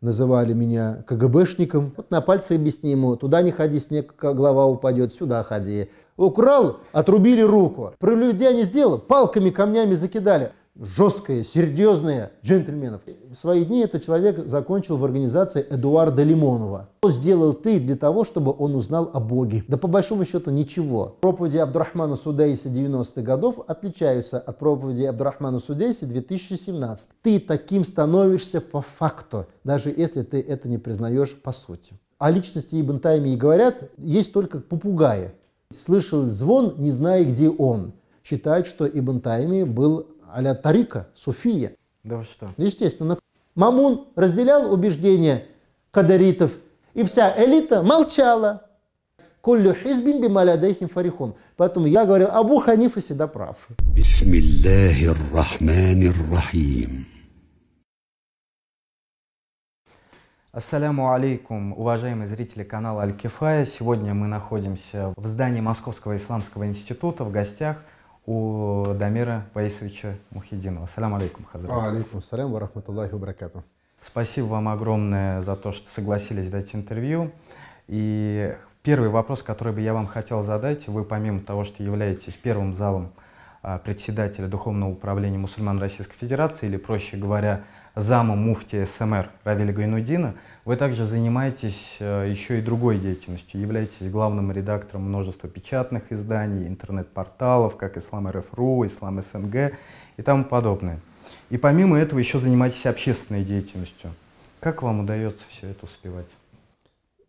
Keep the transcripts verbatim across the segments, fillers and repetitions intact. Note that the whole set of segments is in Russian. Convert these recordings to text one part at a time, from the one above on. называли меня КГБшником. Вот на пальце объясни ему, туда не ходи, снег голова упадет, сюда ходи. Украл, отрубили руку. Прелюдия не сделал, палками, камнями закидали. Жесткие, серьезные джентльменов. В свои дни этот человек закончил в организации Эдуарда Лимонова. Что сделал ты для того, чтобы он узнал о Боге? Да по большому счету ничего. Проповеди Абдуррахмана ас-Судейси девяностых годов отличаются от проповеди Абдуррахмана ас-Судейси две тысячи семнадцатого. Ты таким становишься по факту, даже если ты это не признаешь по сути. О личности Ибн Таймии говорят, есть только попугаи. Слышал звон, не зная, где он. Считают, что Ибн Таймия был а-ля Тарика, суфия. Да вы что? Естественно. Мамун разделял убеждения кадаритов, и вся элита молчала. Куллю хизбин бима лядайхим фарихун. Поэтому я говорил, Абу Ханифа всегда прав. Бисмиллахир-рахманир-рахим. Ассаляму алейкум, уважаемые зрители канала Аль-Кифая. Сегодня мы находимся в здании Московского Исламского Института в гостях у Дамира Ваисовича Мухетдинова. Салям алейкум, хазрат. Алейкум салям ва рахматуллахи ва баракату. Спасибо вам огромное за то, что согласились дать интервью. И первый вопрос, который бы я вам хотел задать, вы помимо того, что являетесь первым замом председателя Духовного управления Мусульман Российской Федерации, или, проще говоря, замом муфтия СМР Равиля Гайнудина, вы также занимаетесь еще и другой деятельностью, являетесь главным редактором множества печатных изданий, интернет-порталов, как Ислам точка эр эф точка ру, Ислам СНГ и тому подобное. И помимо этого еще занимаетесь общественной деятельностью. Как вам удается все это успевать?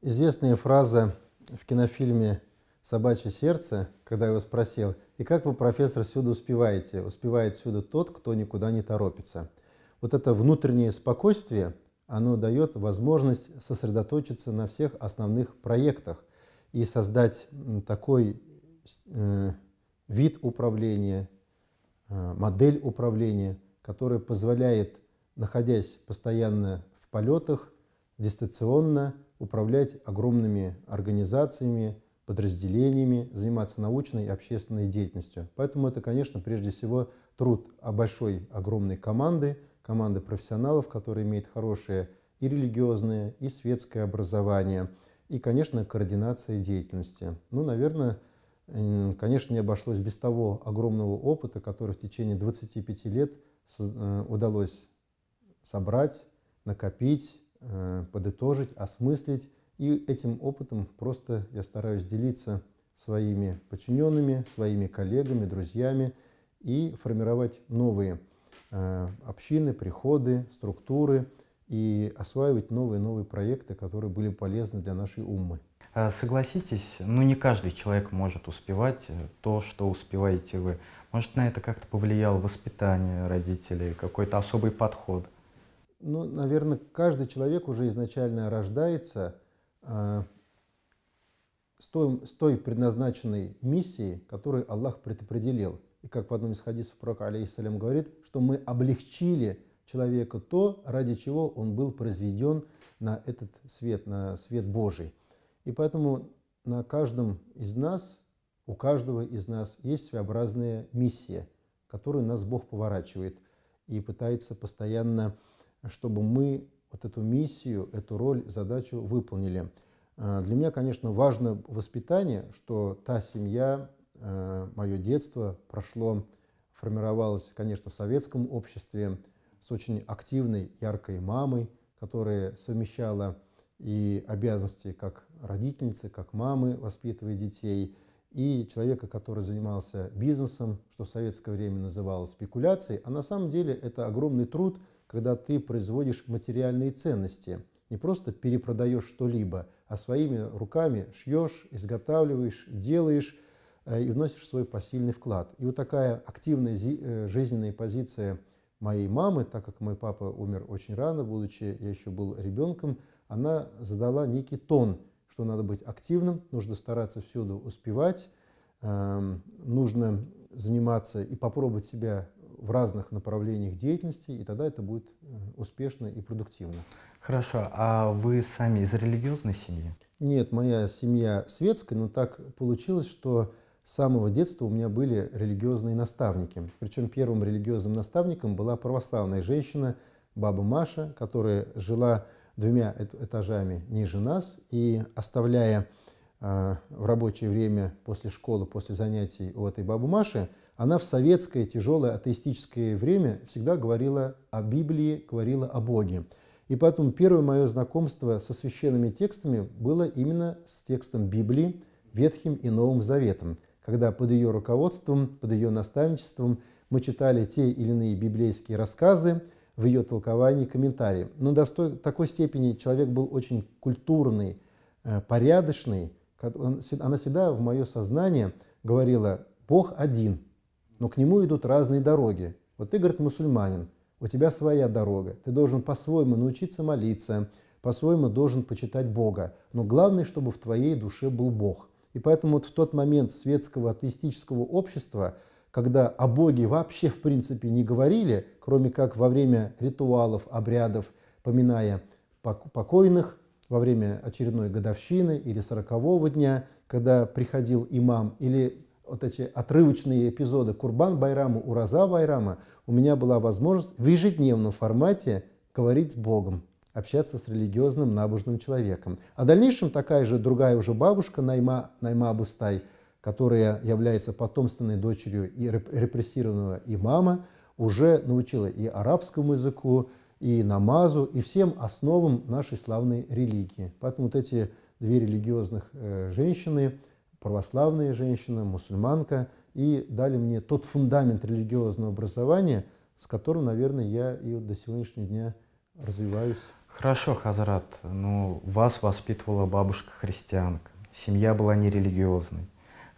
Известная фраза в кинофильме «Собачье сердце», когда я его спросил, и как вы, профессор, всюду успеваете? Успевает всюду тот, кто никуда не торопится. Вот это внутреннее спокойствие, оно дает возможность сосредоточиться на всех основных проектах и создать такой э, вид управления, э, модель управления, которая позволяет, находясь постоянно в полетах, дистанционно управлять огромными организациями, подразделениями, заниматься научной и общественной деятельностью. Поэтому это, конечно, прежде всего труд большой, огромной команды, команды профессионалов, которые имеют хорошее и религиозное, и светское образование, и, конечно, координация деятельности. Ну, наверное, конечно, не обошлось без того огромного опыта, который в течение двадцати пяти лет удалось собрать, накопить, подытожить, осмыслить. И этим опытом просто я стараюсь делиться своими подчиненными, своими коллегами, друзьями и формировать новые общины, приходы, структуры и осваивать новые-новые проекты, которые были полезны для нашей уммы. Согласитесь, ну не каждый человек может успевать то, что успеваете вы. Может, на это как-то повлияло воспитание родителей, какой-то особый подход? Ну, наверное, каждый человек уже изначально рождается э, с, той, с той предназначенной миссией, которую Аллах предопределил. И как в одном из хадисов пророк, алейхиссалям, говорит, что мы облегчили человеку то, ради чего он был произведен на этот свет, на свет Божий. И поэтому на каждом из нас, у каждого из нас есть своеобразная миссия, которую нас Бог поворачивает и пытается постоянно, чтобы мы вот эту миссию, эту роль, задачу выполнили. Для меня, конечно, важно воспитание, что та семья, мое детство прошло, формировалось, конечно, в советском обществе с очень активной, яркой мамой, которая совмещала и обязанности как родительницы, как мамы, воспитывая детей, и человека, который занимался бизнесом, что в советское время называлось спекуляцией. А на самом деле это огромный труд, когда ты производишь материальные ценности. Не просто перепродаешь что-либо, а своими руками шьешь, изготавливаешь, делаешь, и вносишь свой посильный вклад. И вот такая активная жизненная позиция моей мамы, так как мой папа умер очень рано, будучи я еще был ребенком, она задала некий тон, что надо быть активным, нужно стараться всюду успевать, нужно заниматься и попробовать себя в разных направлениях деятельности, и тогда это будет успешно и продуктивно. Хорошо. А вы сами из религиозной семьи? Нет, моя семья светская, но так получилось, что с самого детства у меня были религиозные наставники. Причем первым религиозным наставником была православная женщина, баба Маша, которая жила двумя этажами ниже нас, и оставляя э, в рабочее время после школы, после занятий у этой бабы Маши, она в советское тяжелое атеистическое время всегда говорила о Библии, говорила о Боге. И поэтому первое мое знакомство со священными текстами было именно с текстом Библии, Ветхим и Новым Заветом, когда под ее руководством, под ее наставничеством мы читали те или иные библейские рассказы в ее толковании и комментарии. Но до такой степени человек был очень культурный, порядочный. Она всегда в мое сознание говорила: Бог один, но к нему идут разные дороги. Вот ты, говорит, мусульманин, у тебя своя дорога, ты должен по-своему научиться молиться, по-своему должен почитать Бога. Но главное, чтобы в твоей душе был Бог. И поэтому вот в тот момент светского атеистического общества, когда о Боге вообще в принципе не говорили, кроме как во время ритуалов, обрядов, поминая покойных, во время очередной годовщины или сорокового дня, когда приходил имам, или вот эти отрывочные эпизоды Курбан-Байрама, Ураза-Байрама, у меня была возможность в ежедневном формате говорить с Богом, общаться с религиозным набожным человеком. А в дальнейшем такая же другая уже бабушка, Найма, Найма Абустай, которая является потомственной дочерью и репрессированного имама, уже научила и арабскому языку, и намазу, и всем основам нашей славной религии. Поэтому вот эти две религиозных женщины, православная женщина, мусульманка, и дали мне тот фундамент религиозного образования, с которым, наверное, я и до сегодняшнего дня развиваюсь. Хорошо, Хазрат, но вас воспитывала бабушка-христианка, семья была нерелигиозной.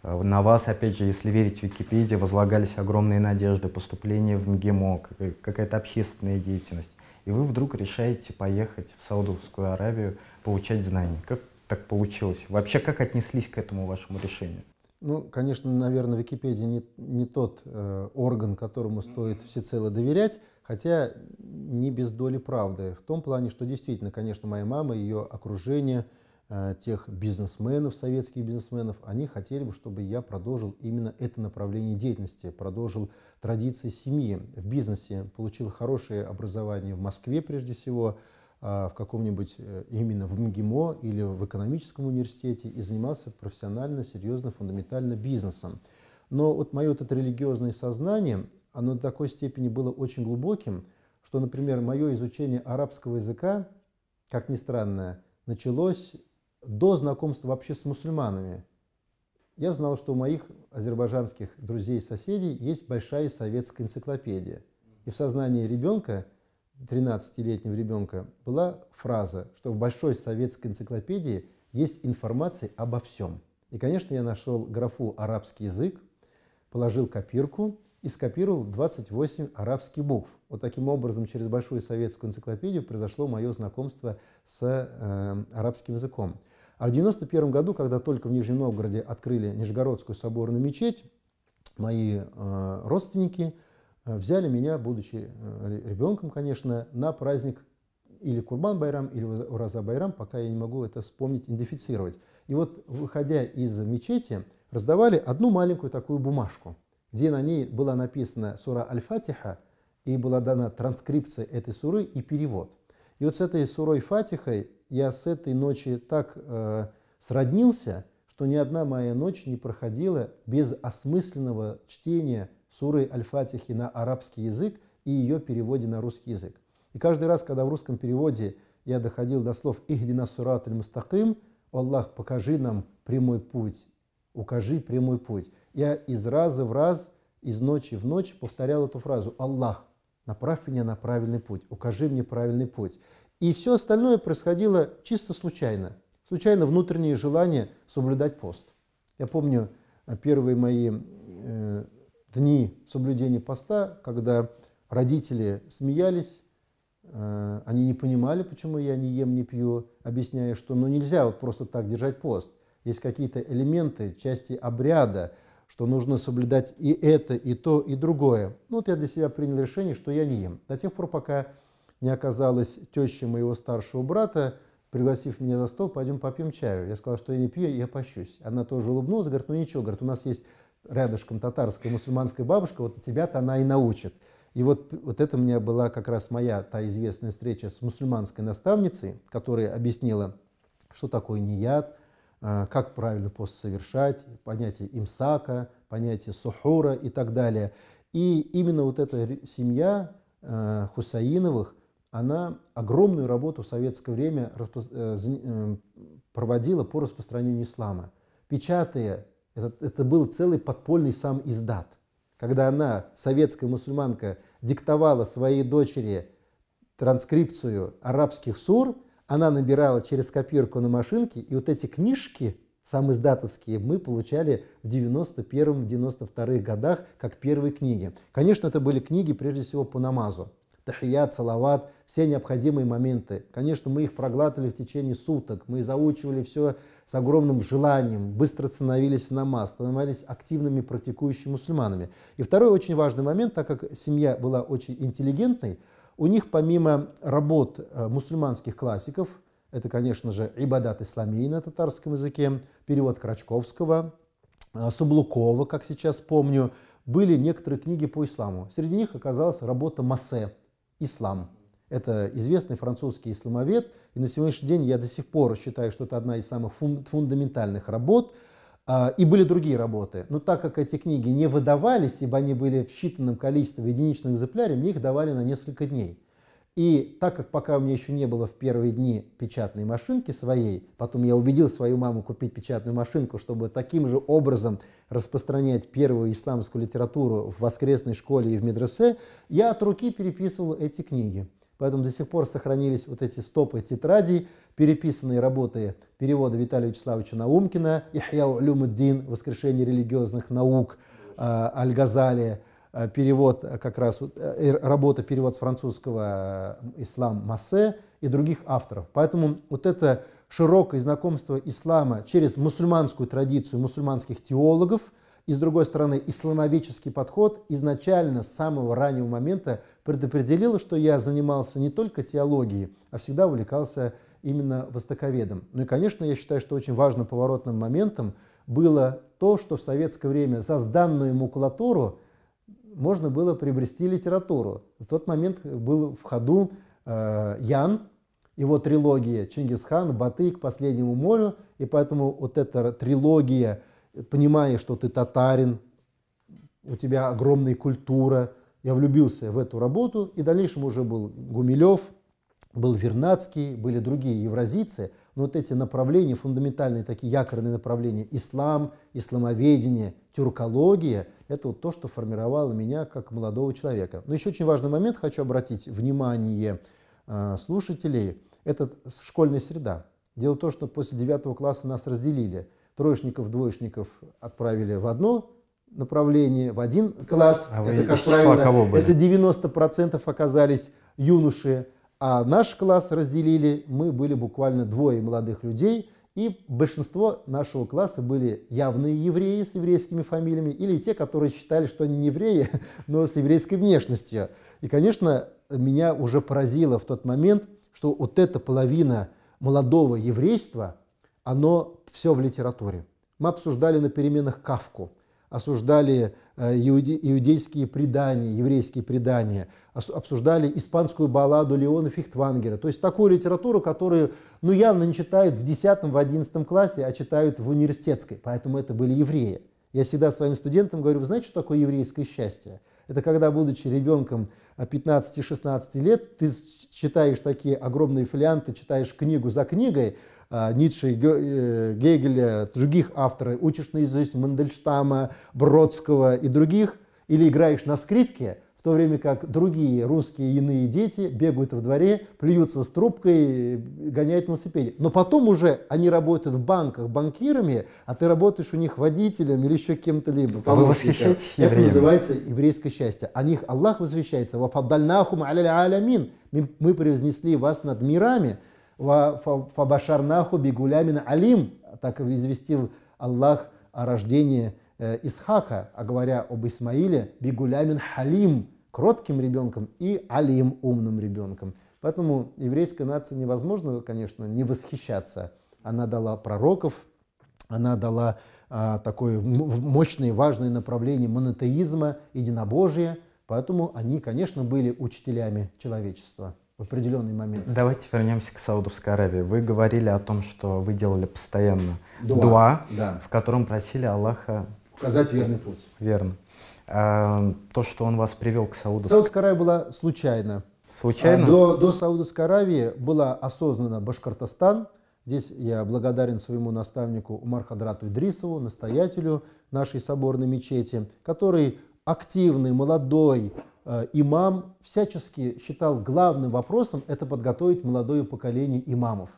На вас, опять же, если верить в Википедии, возлагались огромные надежды, поступление в МГИМО, какая-то общественная деятельность. И вы вдруг решаете поехать в Саудовскую Аравию получать знания. Как так получилось? Вообще, как отнеслись к этому вашему решению? Ну, конечно, наверное, Википедия не, не тот э, орган, которому стоит всецело доверять, хотя не без доли правды. В том плане, что действительно, конечно, моя мама, ее окружение, тех бизнесменов, советских бизнесменов, они хотели бы, чтобы я продолжил именно это направление деятельности, продолжил традиции семьи в бизнесе, получил хорошее образование в Москве, прежде всего, в каком-нибудь именно в МГИМО или в экономическом университете, и занимался профессионально, серьезно, фундаментально бизнесом. Но вот мое вот это религиозное сознание, оно до такой степени было очень глубоким, что, например, мое изучение арабского языка, как ни странно, началось до знакомства вообще с мусульманами. Я знал, что у моих азербайджанских друзей и соседей есть большая советская энциклопедия. И в сознании ребенка, тринадцатилетнего ребенка, была фраза, что в большой советской энциклопедии есть информация обо всем. И, конечно, я нашел графу «арабский язык», положил копирку и скопировал двадцать восемь арабских букв. Вот таким образом через большую советскую энциклопедию произошло мое знакомство с э, арабским языком. А в девяносто первом году, когда только в Нижнем Новгороде открыли Нижегородскую соборную мечеть, мои э, родственники э, взяли меня, будучи э, ребенком, конечно, на праздник или Курбан-Байрам, или Ураза-Байрам, пока я не могу это вспомнить, идентифицировать. И вот, выходя из мечети, раздавали одну маленькую такую бумажку, где на ней была написана сура Аль-Фатиха, и была дана транскрипция этой суры и перевод. И вот с этой сурой Фатихой я с этой ночи так э, сроднился, что ни одна моя ночь не проходила без осмысленного чтения суры Аль-Фатихи на арабский язык и ее переводе на русский язык. И каждый раз, когда в русском переводе я доходил до слов «Ихдина сурат аль-мустаким», «Аллах, покажи нам прямой путь, укажи прямой путь», я из раза в раз, из ночи в ночь повторял эту фразу: «Аллах, направь меня на правильный путь, укажи мне правильный путь». И все остальное происходило чисто случайно. Случайно внутреннее желание соблюдать пост. Я помню первые мои э, дни соблюдения поста, когда родители смеялись, э, они не понимали, почему я не ем, не пью, объясняя, что ну, нельзя вот просто так держать пост. Есть какие-то элементы, части обряда, что нужно соблюдать и это, и то, и другое. Ну, вот я для себя принял решение, что я не ем. До тех пор, пока не оказалась теща моего старшего брата, пригласив меня за стол: пойдем попьем чаю. Я сказал, что я не пью, я пощусь. Она тоже улыбнулась, говорит: ну ничего, говорит, у нас есть рядышком татарская мусульманская бабушка, вот тебя-то она и научит. И вот, вот это у меня была как раз моя та известная встреча с мусульманской наставницей, которая объяснила, что такое ният, как правильно пост совершать, понятие имсака, понятие сухура и так далее. И именно вот эта семья Хусаиновых, она огромную работу в советское время проводила по распространению ислама. Печатая, это, это был целый подпольный сам издат. Когда она, советская мусульманка, диктовала своей дочери транскрипцию арабских сур, она набирала через копирку на машинке, и вот эти книжки, самые издатовские, мы получали в девяносто первом — девяносто втором годах как первые книги. Конечно, это были книги, прежде всего, по намазу. Тахият, салават, все необходимые моменты. Конечно, мы их проглатывали в течение суток, мы заучивали все с огромным желанием, быстро становились на намаз, становились активными практикующими мусульманами. И второй очень важный момент, так как семья была очень интеллигентной, у них помимо работ мусульманских классиков, это, конечно же, «Ибадат исламий» на татарском языке, перевод Крачковского, Саблукова, как сейчас помню, были некоторые книги по исламу. Среди них оказалась работа Массе «Ислам». Это известный французский исламовед, и на сегодняшний день я до сих пор считаю, что это одна из самых фундаментальных работ. И были другие работы, но так как эти книги не выдавались, ибо они были в считанном количестве в единичном экземпляре, мне их давали на несколько дней. И так как пока у меня еще не было в первые дни печатной машинки своей, потом я убедил свою маму купить печатную машинку, чтобы таким же образом распространять первую исламскую литературу в воскресной школе и в медресе, я от руки переписывал эти книги. Поэтому до сих пор сохранились вот эти стопы тетрадей, переписанные работы перевода Виталия Вячеславовича Наумкина, «Ихья улюмуддин», «Воскрешение религиозных наук», «Аль-Газали», перевод, как раз работа, перевод с французского «Ислам Массе» и других авторов. Поэтому вот это широкое знакомство ислама через мусульманскую традицию мусульманских теологов и, с другой стороны, исламовический подход изначально с самого раннего момента предопределило, что я занимался не только теологией, а всегда увлекался именно востоковедом. Ну и, конечно, я считаю, что очень важным поворотным моментом было то, что в советское время за сданную макулатуру можно было приобрести литературу. В тот момент был в ходу э, Ян, его трилогия «Чингисхан», «Баты» к последнему морю. И поэтому вот эта трилогия, понимая, что ты татарин, у тебя огромная культура, я влюбился в эту работу. И в дальнейшем уже был Гумилев, был Вернацкий, были другие евразийцы. Но вот эти направления, фундаментальные такие якорные направления, ислам, исламоведение, тюркология, это вот то, что формировало меня как молодого человека. Но еще очень важный момент, хочу обратить внимание э, слушателей, это школьная среда. Дело в том, что после девятого класса нас разделили. Троечников, двоечников отправили в одно направление, в один класс. А это, как правило, это девяносто процентов оказались юноши. А наш класс разделили, мы были буквально двое молодых людей, и большинство нашего класса были явные евреи с еврейскими фамилиями или те, которые считали, что они не евреи, но с еврейской внешностью. И, конечно, меня уже поразило в тот момент, что вот эта половина молодого еврейства, оно все в литературе. Мы обсуждали на переменах Кафку, осуждали иудейские предания, еврейские предания, обсуждали испанскую балладу Леона Фихтвангера. То есть такую литературу, которую ну, явно не читают в десятом — одиннадцатом классе, а читают в университетской. Поэтому это были евреи. Я всегда своим студентам говорю, вы знаете, что такое еврейское счастье? Это когда, будучи ребенком пятнадцати-шестнадцати лет, ты читаешь такие огромные фолианты, читаешь книгу за книгой, Ницше, Гегеля, других авторов, учишь наизусть Мандельштама, Бродского и других, или играешь на скрипке, в то время как другие русские иные дети бегают во дворе, плюются с трубкой, гоняют на велосипеде. Но потом уже они работают в банках банкирами, а ты работаешь у них водителем или еще кем-то либо. Вы восхищаете евреев. Это называется еврейское счастье. О них Аллах возвещается. Мы превознесли вас над мирами. «Фабашарнаху бигулямин алим», так и известил Аллах о рождении Исхака, а говоря об Исмаиле, «бигулямин халим», кротким ребенком, и алим, умным ребенком. Поэтому еврейской нации невозможно, конечно, не восхищаться. Она дала пророков, она дала а, такое мощное, важное направление монотеизма, единобожия, Поэтому они, конечно, были учителями человечества в определенный момент. Давайте вернемся к Саудовской Аравии. Вы говорили о том, что вы делали постоянно дуа, дуа да. в котором просили Аллаха указать верный путь. Верно. А, то, что он вас привел к Саудовской... Саудовская Аравия была случайно. Случайно? А, до, до Саудовской Аравии была осознана Башкортостан. Здесь я благодарен своему наставнику Умар Хадрату Идрисову, настоятелю нашей соборной мечети, который активный, молодой э, имам всячески считал главным вопросом это подготовить молодое поколение имамов,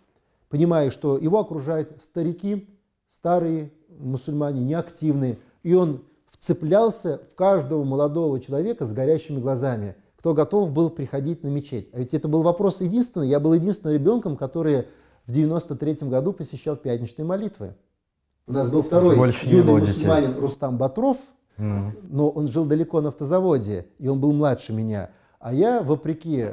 понимая, что его окружают старики, старые мусульмане, неактивные, и он вцеплялся в каждого молодого человека с горящими глазами, кто готов был приходить на мечеть. А ведь это был вопрос единственный, я был единственным ребенком, который... В девяносто третьем году посещал пятничные молитвы. У нас был второй юный мусульманин Рустам Батров, ну. но он жил далеко на автозаводе, и он был младше меня. А я, вопреки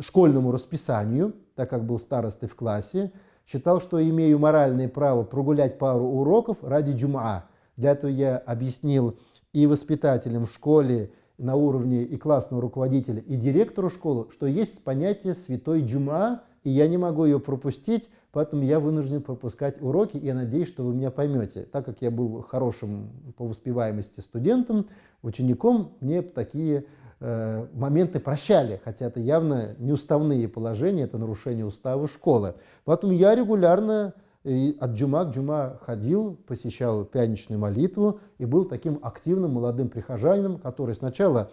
школьному расписанию, так как был старостой в классе, считал, что имею моральное право прогулять пару уроков ради джумаа. Для этого я объяснил и воспитателям в школе, на уровне и классного руководителя, и директору школы, что есть понятие «святой джумаа», и я не могу ее пропустить, поэтому я вынужден пропускать уроки, и я надеюсь, что вы меня поймете. Так как я был хорошим по успеваемости студентом, учеником, мне такие э, моменты прощали, хотя это явно неуставные положения, это нарушение устава школы. Поэтому я регулярно э, от джума к джума ходил, посещал пятничную молитву и был таким активным молодым прихожанином, который сначала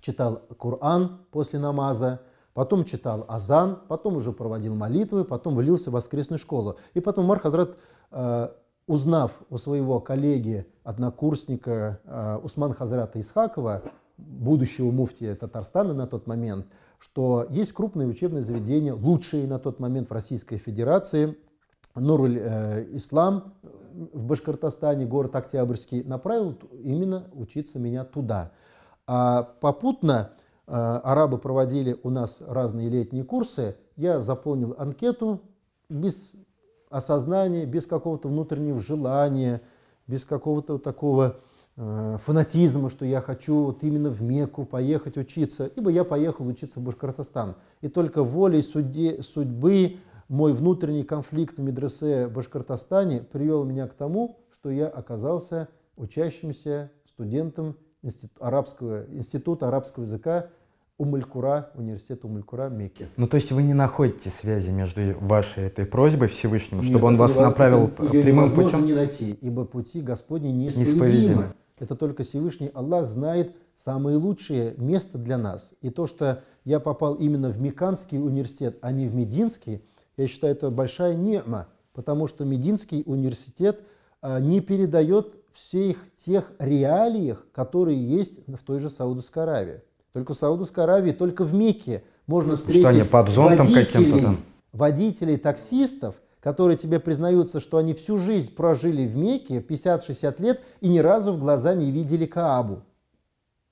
читал Коран после намаза, потом читал азан, потом уже проводил молитвы, потом влился в воскресную школу. И потом Умар Хазрат, э, узнав у своего коллеги, однокурсника э, Усман Хазрата Исхакова, будущего муфтия Татарстана на тот момент, что есть крупные учебные заведения, лучшие на тот момент в Российской Федерации, Нуруль э, Ислам в Башкортостане, город Октябрьский, направил именно учиться меня туда. А попутно... Арабы проводили у нас разные летние курсы. Я заполнил анкету без осознания, без какого-то внутреннего желания, без какого-то такого э, фанатизма, что я хочу вот именно в Мекку поехать учиться. Ибо я поехал учиться в Башкортостан. И только волей судьи, судьбы мой внутренний конфликт в медресе в Башкортостане привел меня к тому, что я оказался учащимся студентом институт, арабского, института арабского языка Умм аль-Кура, университет Умм аль-Кура Мекки. Ну, то есть вы не находите связи между вашей этой просьбой Всевышнему, чтобы он вас направил прямым путем? Не найти, ибо пути Господни неисповедимы. Это только Всевышний Аллах знает самое лучшее место для нас. И то, что я попал именно в Мекканский университет, а не в Мединский, я считаю, это большая ни'ма, потому что Мединский университет не передает всех тех реалиях, которые есть в той же Саудовской Аравии. Только в Саудовской Аравии, только в Мекке можно встретить что, они под зонтом водителей, там? водителей, таксистов, которые тебе признаются, что они всю жизнь прожили в Мекке, пятьдесят-шестьдесят лет, и ни разу в глаза не видели Каабу.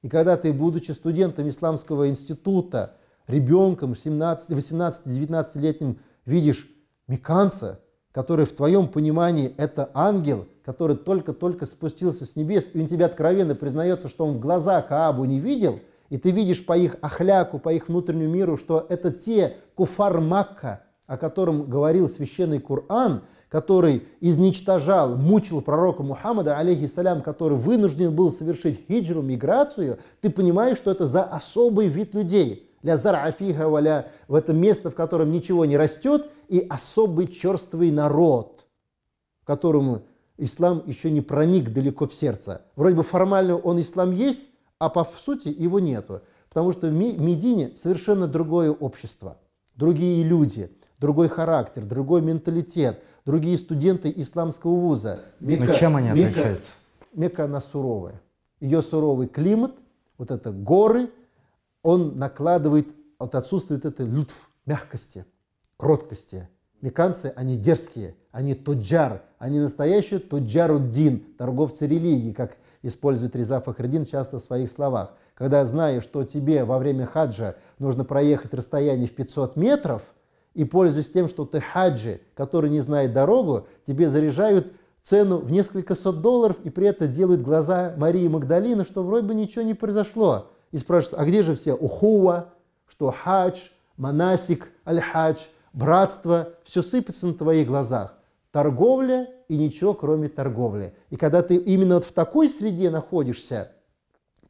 И когда ты, будучи студентом Исламского института, ребенком семнадцати-восемнадцати-девятнадцатилетним, видишь мекканца, который в твоем понимании это ангел, который только-только спустился с небес, и он тебе откровенно признается, что он в глаза Каабу не видел, и ты видишь по их ахляку, по их внутреннему миру, что это те куфар Макка, о котором говорил священный Коран, который изничтожал, мучил пророка Мухаммада, алейхиссалям, который вынужден был совершить хиджру, миграцию, ты понимаешь, что это за особый вид людей. Ля зар'афиха валя, в это место, в котором ничего не растет, и особый черствый народ, которому... Ислам еще не проник далеко в сердце. Вроде бы формально он ислам есть, а по сути его нету. Потому что в Медине совершенно другое общество. Другие люди, другой характер, другой менталитет, другие студенты исламского вуза. Мекка, Но чем они Мекка, отличаются? Мекка, она суровая. Ее суровый климат, вот это горы, он накладывает, вот отсутствует это лютф, мягкости, кроткости. Мекканцы, они дерзкие, они туджар, они настоящие туджаруддин, торговцы религии, как использует Риза Фахреддин часто в своих словах. Когда знаешь, что тебе во время хаджа нужно проехать расстояние в пятьсот метров, и пользуясь тем, что ты хаджи, который не знает дорогу, тебе заряжают цену в несколько сот долларов, и при этом делают глаза Марии Магдалины, что вроде бы ничего не произошло. И спрашивают, а где же все ухуа, что хадж, монасик, аль-хадж, братство, все сыпется на твоих глазах. Торговля и ничего, кроме торговли. И когда ты именно вот в такой среде находишься,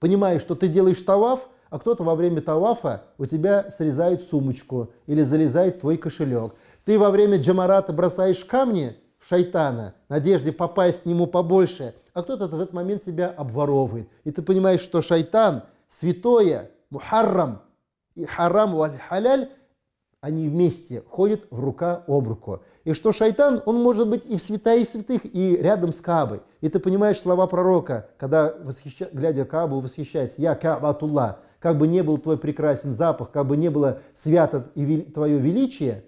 понимаешь, что ты делаешь таваф, а кто-то во время тавафа у тебя срезает сумочку или залезает твой кошелек. Ты во время джамарата бросаешь камни в шайтана, в надежде попасть к нему побольше, а кто-то в этот момент тебя обворовывает. И ты понимаешь, что шайтан, святое, мухаррам и харам валь-халяль, они вместе ходят в рука об руку. И что шайтан, он может быть и в святая святых, и рядом с Каабой. И ты понимаешь слова пророка, когда, восхища... глядя Каабу, восхищается, «Я Каабатулла», как бы не был твой прекрасен запах, как бы не было свято твое величие,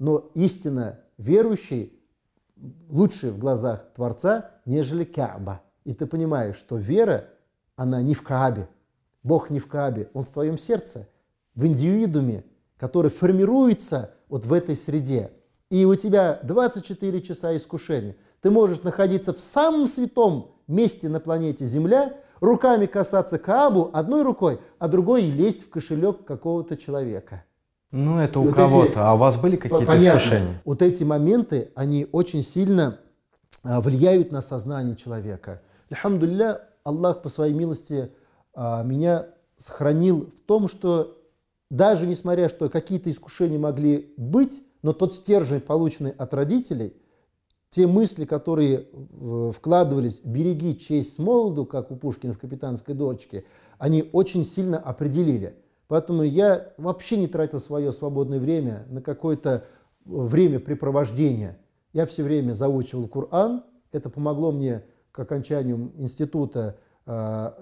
но истинно верующий лучше в глазах Творца, нежели Кааба. И ты понимаешь, что вера, она не в Каабе. Бог не в Каабе, Он в твоем сердце, в индивидууме, который формируется вот в этой среде. И у тебя двадцать четыре часа искушения. Ты можешь находиться в самом святом месте на планете Земля, руками касаться Каабу одной рукой, а другой лезть в кошелек какого-то человека. Ну, это у кого-то. А у вас были какие-то искушения? Вот эти моменты, они очень сильно влияют на сознание человека. Альхамдулилля, Аллах по своей милости меня сохранил в том, что даже несмотря, что какие-то искушения могли быть, но тот стержень, полученный от родителей, те мысли, которые вкладывались «береги честь с молоду», как у Пушкина в «Капитанской дочке», они очень сильно определили. Поэтому я вообще не тратил свое свободное время на какое-то времяпрепровождение. Я все время заучивал Коран. Это помогло мне к окончанию института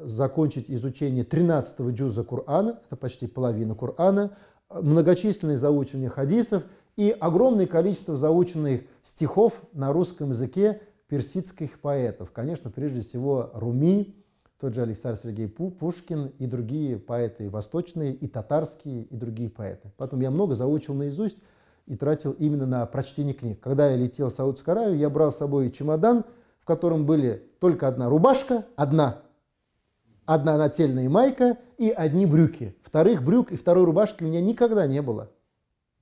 закончить изучение тринадцатого джуза Корана, это почти половина Корана, многочисленные заучивания хадисов и огромное количество заученных стихов на русском языке персидских поэтов. Конечно, прежде всего Руми, тот же Александр Сергеевич Пушкин и другие поэты восточные, и татарские, и другие поэты. Потом я много заучил наизусть и тратил именно на прочтение книг. Когда я летел в Саудовскую Аравию, я брал с собой чемодан, в котором были только одна рубашка, одна Одна нательная майка и одни брюки. Вторых брюк и второй рубашки у меня никогда не было.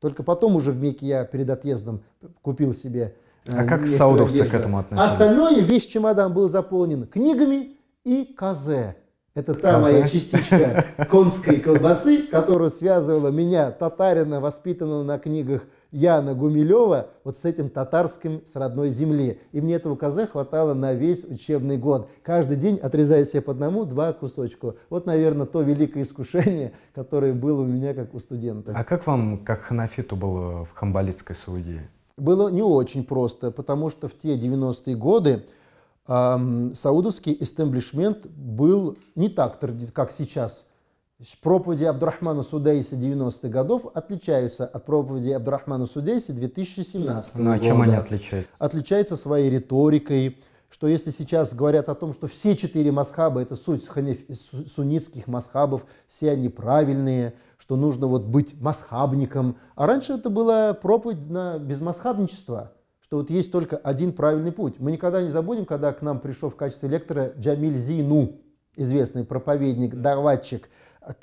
Только потом уже в Мекке я перед отъездом купил себе... А как саудовцы к этому относились? Остальное, весь чемодан был заполнен книгами и козе. Это та моя частичка конской колбасы, которую связывала меня, татарина, воспитанного на книгах Яна Гумилева, вот с этим татарским, с родной земли. И мне этого козе хватало на весь учебный год. Каждый день отрезая себе по одному, два кусочка. Вот, наверное, то великое искушение, которое было у меня как у студента. А как вам, как ханафиту, было в хамбалитской Саудии? Было не очень просто, потому что в те девяностые годы эм, саудовский истеблишмент был не так, как сейчас. Проповеди Абдуррахмана ас-Судейси девяностых годов отличаются от проповеди Абдуррахмана ас-Судейси две тысячи семнадцатого года. Ну, а чем они отличаются? Отличаются своей риторикой, что если сейчас говорят о том, что все четыре мазхаба, это суть суннитских мазхабов, все они правильные, что нужно вот быть мазхабником. А раньше это была проповедь на безмазхабничество, что вот есть только один правильный путь. Мы никогда не забудем, когда к нам пришел в качестве лектора Джамиль Зину, известный проповедник, даватчик,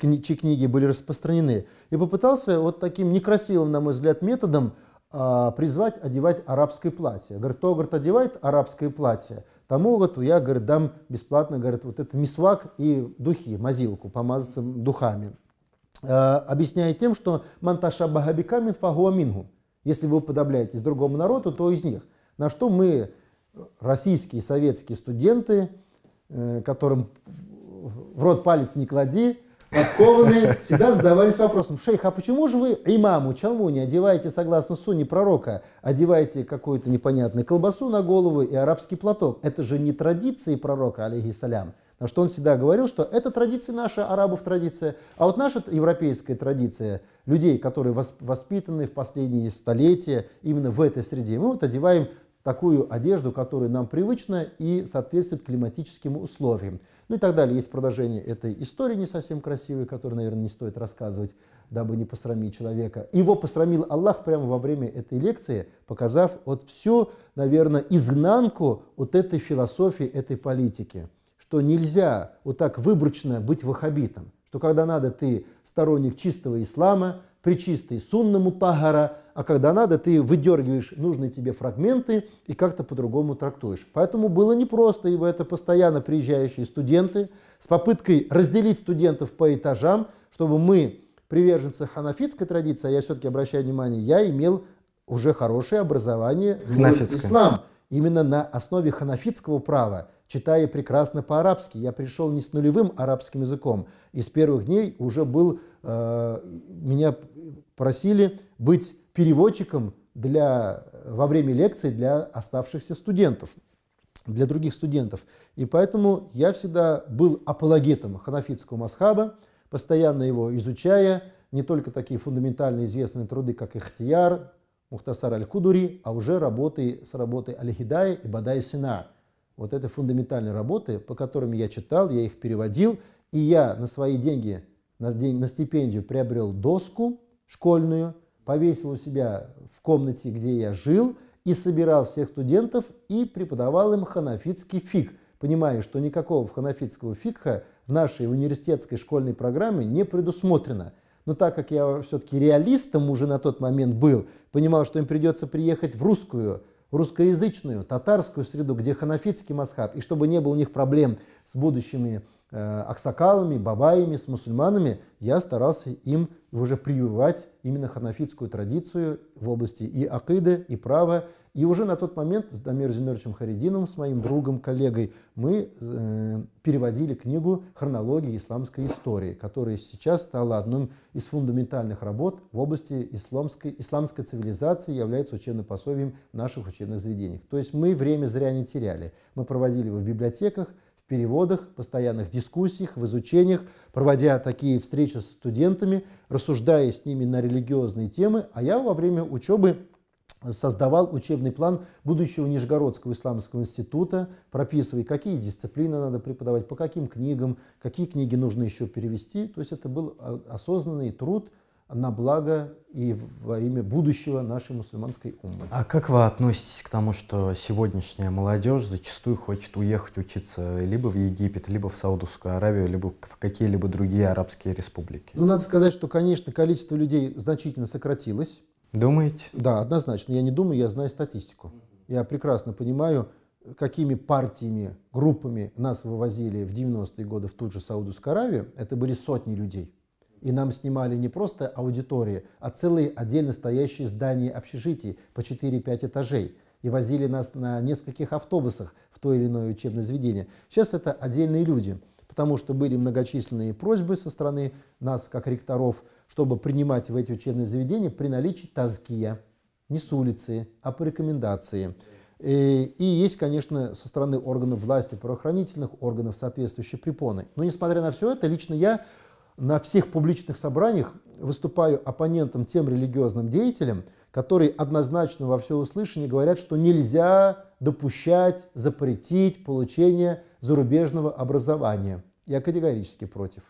чьи книги были распространены, и попытался вот таким некрасивым, на мой взгляд, методом а, призвать одевать арабское платье. Говорит, кто, говорит, одевает арабское платье, тому, говорит, я, говорит, дам бесплатно, говорит, вот это мисвак и духи, мазилку, помазаться духами. А, объясняя тем, что «Манташа бахабикамин фагуамингу», если вы подобляетесь другому народу, то из них. На что мы, российские, советские студенты, э, которым в рот палец не клади, подкованные, всегда задавались вопросом: шейх, а почему же вы имаму чалму не одеваете, согласно сунне пророка, одеваете какую-то непонятную колбасу на голову и арабский платок? Это же не традиции пророка, алейхиссалям. На что он всегда говорил, что это традиция наша, арабов традиция, а вот наша европейская традиция, людей, которые воспитаны в последние столетия именно в этой среде, мы вот одеваем такую одежду, которая нам привычна и соответствует климатическим условиям. Ну и так далее. Есть продолжение этой истории, не совсем красивой, которую, наверное, не стоит рассказывать. дабы не посрамить человека. Его посрамил Аллах прямо во время этой лекции, показав вот всю, наверное, изнанку вот этой философии, этой политики, что нельзя вот так выборочно быть ваххабитом, что когда надо, ты сторонник чистого ислама, причистый сунна мутахара, а когда надо, ты выдергиваешь нужные тебе фрагменты и как-то по-другому трактуешь. Поэтому было непросто, и в это постоянно приезжающие студенты с попыткой разделить студентов по этажам, чтобы мы, приверженцы ханафитской традиции, а я все-таки обращаю внимание, я имел уже хорошее образование в ислам, именно на основе ханафитского права, читая прекрасно по-арабски. Я пришел не с нулевым арабским языком, и с первых дней уже был, э, меня просили быть переводчиком для, во время лекций для оставшихся студентов, для других студентов. И поэтому я всегда был апологетом ханафитского мазхаба, постоянно его изучая, не только такие фундаментально известные труды, как «Ихтияр», «Мухтасар аль-Кудури», а уже работы с работой «Аль-Хидая» и «Бадай Сина». Вот это фундаментальные работы, по которым я читал, я их переводил, и я на свои деньги, на, день, на стипендию приобрел доску школьную, повесил у себя в комнате, где я жил, и собирал всех студентов и преподавал им ханафитский фикх, понимая, что никакого ханафитского фикха в нашей университетской школьной программе не предусмотрено. Но так как я все-таки реалистом уже на тот момент был, понимал, что им придется приехать в русскую русскоязычную, татарскую среду, где ханафитский мазхаб, и чтобы не было у них проблем с будущими э, аксакалами, бабаями, с мусульманами, я старался им уже прививать именно ханафитскую традицию в области и акиды, и права. И уже на тот момент с Дамиром Зинуровичем Харидином, с моим другом, коллегой, мы э, переводили книгу «Хронология исламской истории», которая сейчас стала одной из фундаментальных работ в области исламской, исламской цивилизации, является учебным пособием в наших учебных заведениях. То есть мы время зря не теряли. Мы проводили его в библиотеках, в переводах, постоянных дискуссиях, в изучениях, проводя такие встречи с студентами, рассуждая с ними на религиозные темы. А я во время учебы создавал учебный план будущего Нижегородского исламского института, прописывая, какие дисциплины надо преподавать, по каким книгам, какие книги нужно еще перевести. То есть это был осознанный труд на благо и во имя будущего нашей мусульманской уммы. А как вы относитесь к тому, что сегодняшняя молодежь зачастую хочет уехать учиться либо в Египет, либо в Саудовскую Аравию, либо в какие-либо другие арабские республики? Ну, надо сказать, что, конечно, количество людей значительно сократилось. Думаете? Да, однозначно. Я не думаю, я знаю статистику. Я прекрасно понимаю, какими партиями, группами нас вывозили в девяностые годы в ту же Саудовскую Аравию. Это были сотни людей. И нам снимали не просто аудитории, а целые отдельно стоящие здания общежитий по четыре-пять этажей. И возили нас на нескольких автобусах в то или иное учебное заведение. Сейчас это отдельные люди, потому что были многочисленные просьбы со стороны нас, как ректоров, чтобы принимать в эти учебные заведения при наличии тазкия, не с улицы, а по рекомендации. И, и есть, конечно, со стороны органов власти, правоохранительных органов соответствующие препоны. Но несмотря на все это, лично я на всех публичных собраниях выступаю оппонентом тем религиозным деятелям, которые однозначно во всеуслышание говорят, что нельзя допущать, запретить получение зарубежного образования. Я категорически против.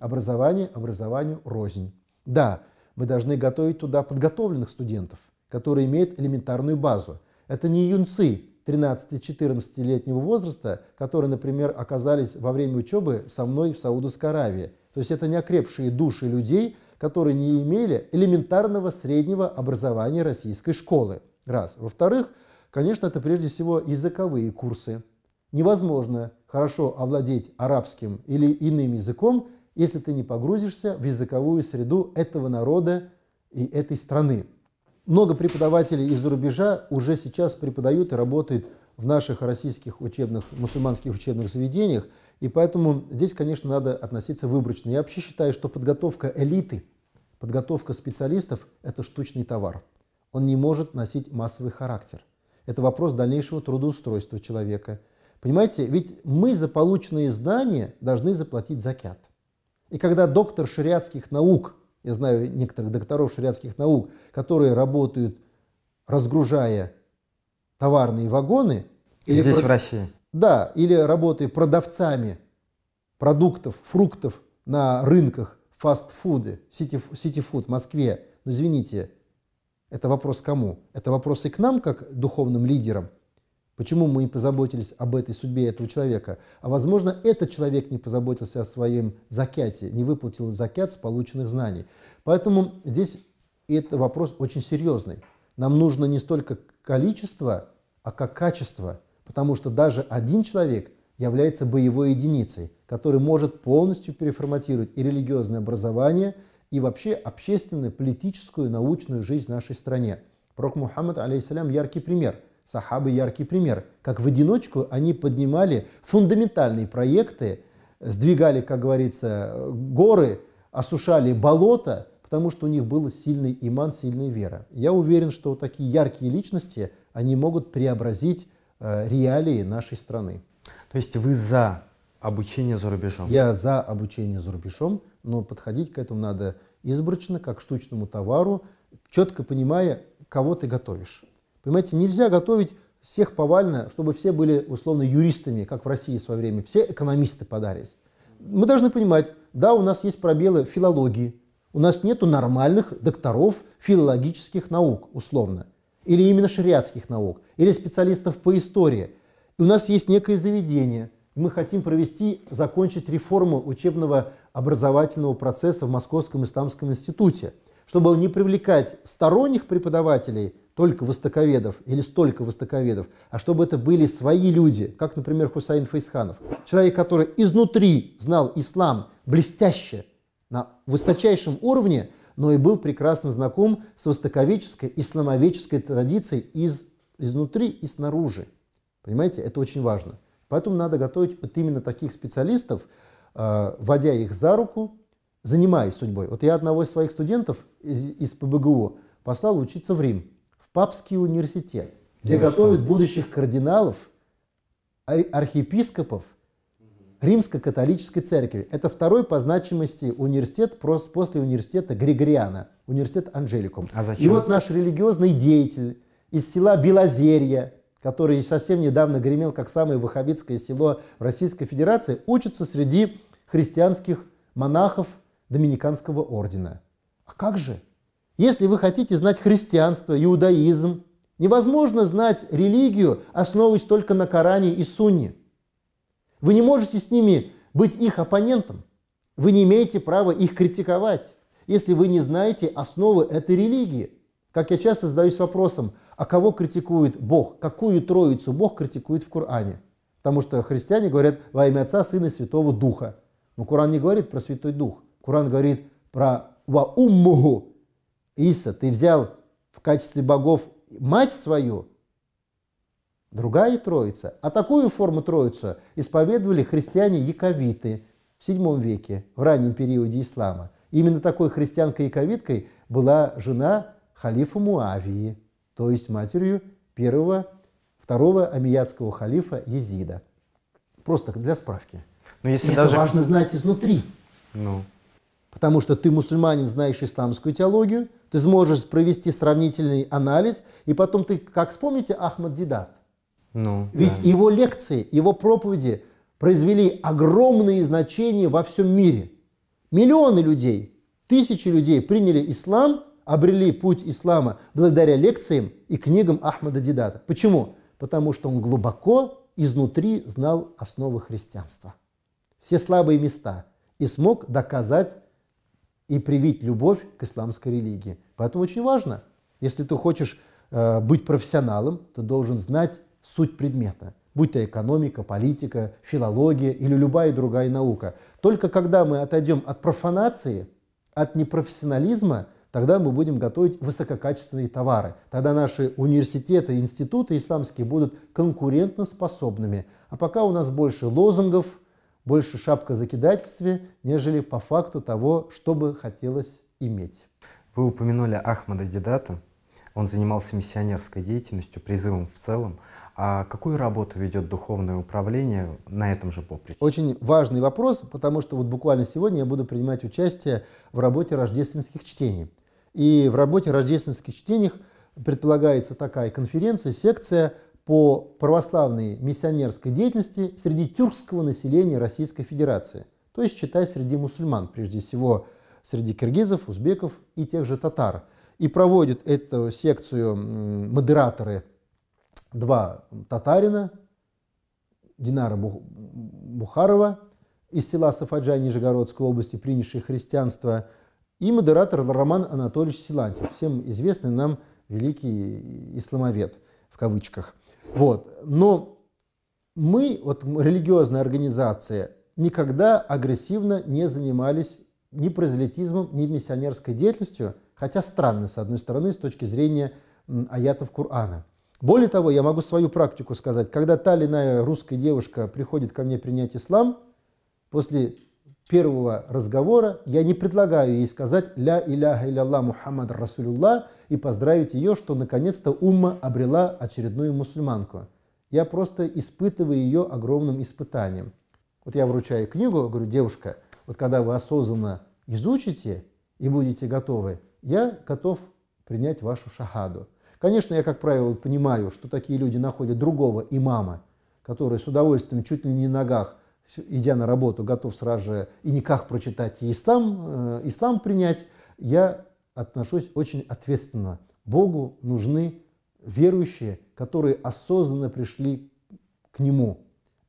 Образование, образованию рознь. Да, мы должны готовить туда подготовленных студентов, которые имеют элементарную базу. Это не юнцы тринадцати-четырнадцатилетнего возраста, которые, например, оказались во время учебы со мной в Саудовской Аравии. То есть это не окрепшие души людей, которые не имели элементарного среднего образования российской школы. Раз. Во-вторых, конечно, это прежде всего языковые курсы. Невозможно хорошо овладеть арабским или иным языком, если ты не погрузишься в языковую среду этого народа и этой страны. Много преподавателей из-за рубежа уже сейчас преподают и работают в наших российских учебных, мусульманских учебных заведениях, и поэтому здесь, конечно, надо относиться выборочно. Я вообще считаю, что подготовка элиты, подготовка специалистов – это штучный товар. Он не может носить массовый характер. Это вопрос дальнейшего трудоустройства человека. Понимаете, ведь мы за полученные знания должны заплатить закят. И когда доктор шариатских наук, я знаю некоторых докторов шариатских наук, которые работают, разгружая товарные вагоны. Или здесь, про... в России. Да, или работая продавцами продуктов, фруктов на рынках фастфуды, сити-фуд в Москве, ну извините, это вопрос кому? Это вопрос и к нам, как духовным лидерам. Почему мы не позаботились об этой судьбе этого человека? А возможно, этот человек не позаботился о своем закяте, не выплатил закят с полученных знаний. Поэтому здесь это вопрос очень серьезный. Нам нужно не столько количество, а как качество. Потому что даже один человек является боевой единицей, который может полностью переформатировать и религиозное образование, и вообще общественную, политическую, научную жизнь в нашей стране. Пророк Мухаммад, алейхиссалям, яркий пример. Сахабы яркий пример. Как в одиночку они поднимали фундаментальные проекты, сдвигали, как говорится, горы, осушали болота, потому что у них был сильный иман, сильная вера. Я уверен, что вот такие яркие личности, они могут преобразить э, реалии нашей страны. То есть вы за обучение за рубежом? Я за обучение за рубежом, но подходить к этому надо избранно, как к штучному товару, четко понимая, кого ты готовишь. Понимаете, нельзя готовить всех повально, чтобы все были условно юристами, как в России в свое время. Все экономисты подались. Мы должны понимать, да, у нас есть пробелы в филологии. У нас нету нормальных докторов филологических наук, условно. Или именно шариатских наук. Или специалистов по истории. И у нас есть некое заведение. Мы хотим провести, закончить реформу учебного образовательного процесса в Московском Исламском Институте. Чтобы не привлекать сторонних преподавателей, только востоковедов или столько востоковедов, а чтобы это были свои люди, как, например, Хусаин Фейсханов. Человек, который изнутри знал ислам блестяще, на высочайшем уровне, но и был прекрасно знаком с востоковедческой, исламоведческой традицией из, изнутри и снаружи. Понимаете, это очень важно. Поэтому надо готовить вот именно таких специалистов, э, водя их за руку, занимаясь судьбой. Вот я одного из своих студентов из, из ПБГУ послал учиться в Рим, в Папский университет, где да готовят что? будущих кардиналов, архиепископов, Римско-католической церкви. Это второй по значимости университет после университета Григориана, университет Анжеликум. А зачем? И вот наш религиозный деятель из села Белозерья, который совсем недавно гремел как самое ваххабитское село в Российской Федерации, учится среди христианских монахов Доминиканского ордена. А как же? Если вы хотите знать христианство, иудаизм, невозможно знать религию, основываясь только на Коране и Сунне. Вы не можете с ними быть их оппонентом. Вы не имеете права их критиковать, если вы не знаете основы этой религии. Как я часто задаюсь вопросом, а кого критикует Бог? Какую троицу Бог критикует в Коране? Потому что христиане говорят во имя Отца, Сына и Святого Духа. Но Коран не говорит про Святой Дух. Коран говорит про «Ва уммуху». Иса, ты взял в качестве богов мать свою, другая троица. А такую форму троицу исповедовали христиане-яковиты в седьмом веке, в раннем периоде ислама. Именно такой христианкой-яковиткой была жена халифа Муавии, то есть матерью первого, второго амиядского халифа Езида. Просто для справки. Но если даже... Это важно знать изнутри. Ну. Потому что ты, мусульманин, знаешь исламскую теологию, ты сможешь провести сравнительный анализ, и потом ты, как вспомните, Ахмад Дидат. Ну, Ведь да. его лекции, его проповеди произвели огромные значения во всем мире. Миллионы людей, тысячи людей приняли ислам, обрели путь ислама благодаря лекциям и книгам Ахмада Дидата. Почему? Потому что он глубоко изнутри знал основы христианства, все слабые места, и смог доказать и привить любовь к исламской религии. Поэтому очень важно, если ты хочешь э, быть профессионалом, ты должен знать суть предмета, будь то экономика, политика, филология или любая другая наука. Только когда мы отойдем от профанации, от непрофессионализма, тогда мы будем готовить высококачественные товары. Тогда наши университеты, институты исламские будут конкурентоспособными. А пока у нас больше лозунгов, больше шапка закидательстве, нежели по факту того, что бы хотелось иметь. Вы упомянули Ахмада Дидата. Он занимался миссионерской деятельностью, призывом в целом. А какую работу ведет Духовное управление на этом же поприще? Очень важный вопрос, потому что вот буквально сегодня я буду принимать участие в работе рождественских чтений. И в работе рождественских чтений предполагается такая конференция, секция по православной миссионерской деятельности среди тюркского населения Российской Федерации. То есть, читай, среди мусульман, прежде всего среди киргизов, узбеков и тех же татар. И проводят эту секцию модераторы два татарина, Динара Бухарова из села Сафаджа Нижегородской области, принявшие христианство, и модератор Роман Анатольевич Силантьев, всем известный нам великий исламовед, в кавычках. Вот. Но мы, вот, религиозная организация, никогда агрессивно не занимались ни прозелитизмом, ни миссионерской деятельностью, хотя странно, с одной стороны, с точки зрения аятов Корана. Более того, я могу свою практику сказать. Когда та или иная русская девушка приходит ко мне принять ислам, после первого разговора я не предлагаю ей сказать «Ля иляха иляллах Мухаммад Расулюллах» и поздравить ее, что наконец-то умма обрела очередную мусульманку. Я просто испытываю ее огромным испытанием. Вот я вручаю книгу, говорю: девушка, вот когда вы осознанно изучите и будете готовы, я готов принять вашу шахаду. Конечно, я, как правило, понимаю, что такие люди находят другого имама, который с удовольствием, чуть ли не на ногах, идя на работу, готов сразу же и никак прочитать, и ислам, э, ислам принять. Я отношусь очень ответственно. Богу нужны верующие, которые осознанно пришли к Нему,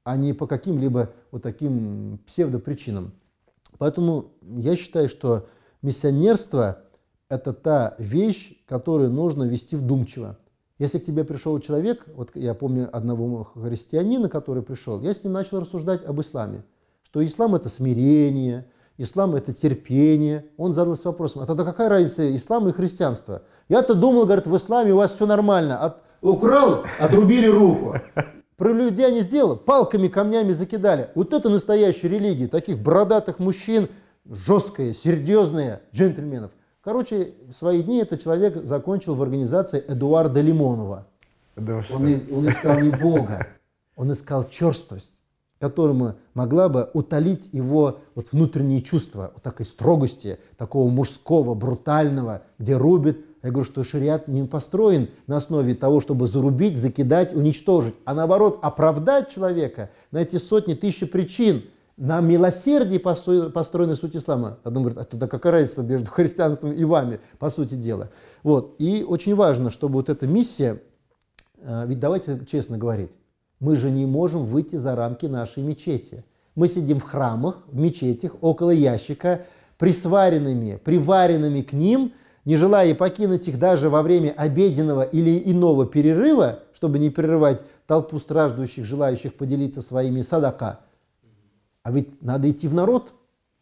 а не по каким-либо вот таким псевдопричинам. Поэтому я считаю, что миссионерство — это та вещь, которую нужно вести вдумчиво. Если к тебе пришел человек, вот я помню одного христианина, который пришел, я с ним начал рассуждать об исламе, что ислам — это смирение, ислам — это терпение. Он задался вопросом: а тогда какая разница ислама и христианства? Я-то думал, говорит, в исламе у вас все нормально, от... украл, отрубили руку. Провлюдия не сделал, палками, камнями закидали. Вот это настоящая религия, таких бородатых мужчин, жесткие, серьезные, джентльменов. Короче, в свои дни этот человек закончил в организации Эдуарда Лимонова. Да, он, и, он искал не Бога, он искал черствость, которому могла бы утолить его вот внутренние чувства, вот такой строгости, такого мужского, брутального, где рубит. Я говорю, что шариат не построен на основе того, чтобы зарубить, закидать, уничтожить, а наоборот оправдать человека на эти сотни, тысячи причин. На милосердии построена суть ислама. Одно говорит: а тогда какая разница между христианством и вами, по сути дела. Вот. И очень важно, чтобы вот эта миссия, ведь давайте честно говорить, мы же не можем выйти за рамки нашей мечети. Мы сидим в храмах, в мечетях, около ящика, присваренными, приваренными к ним, не желая покинуть их даже во время обеденного или иного перерыва, чтобы не прерывать толпу страждущих, желающих поделиться своими садака. А ведь надо идти в народ,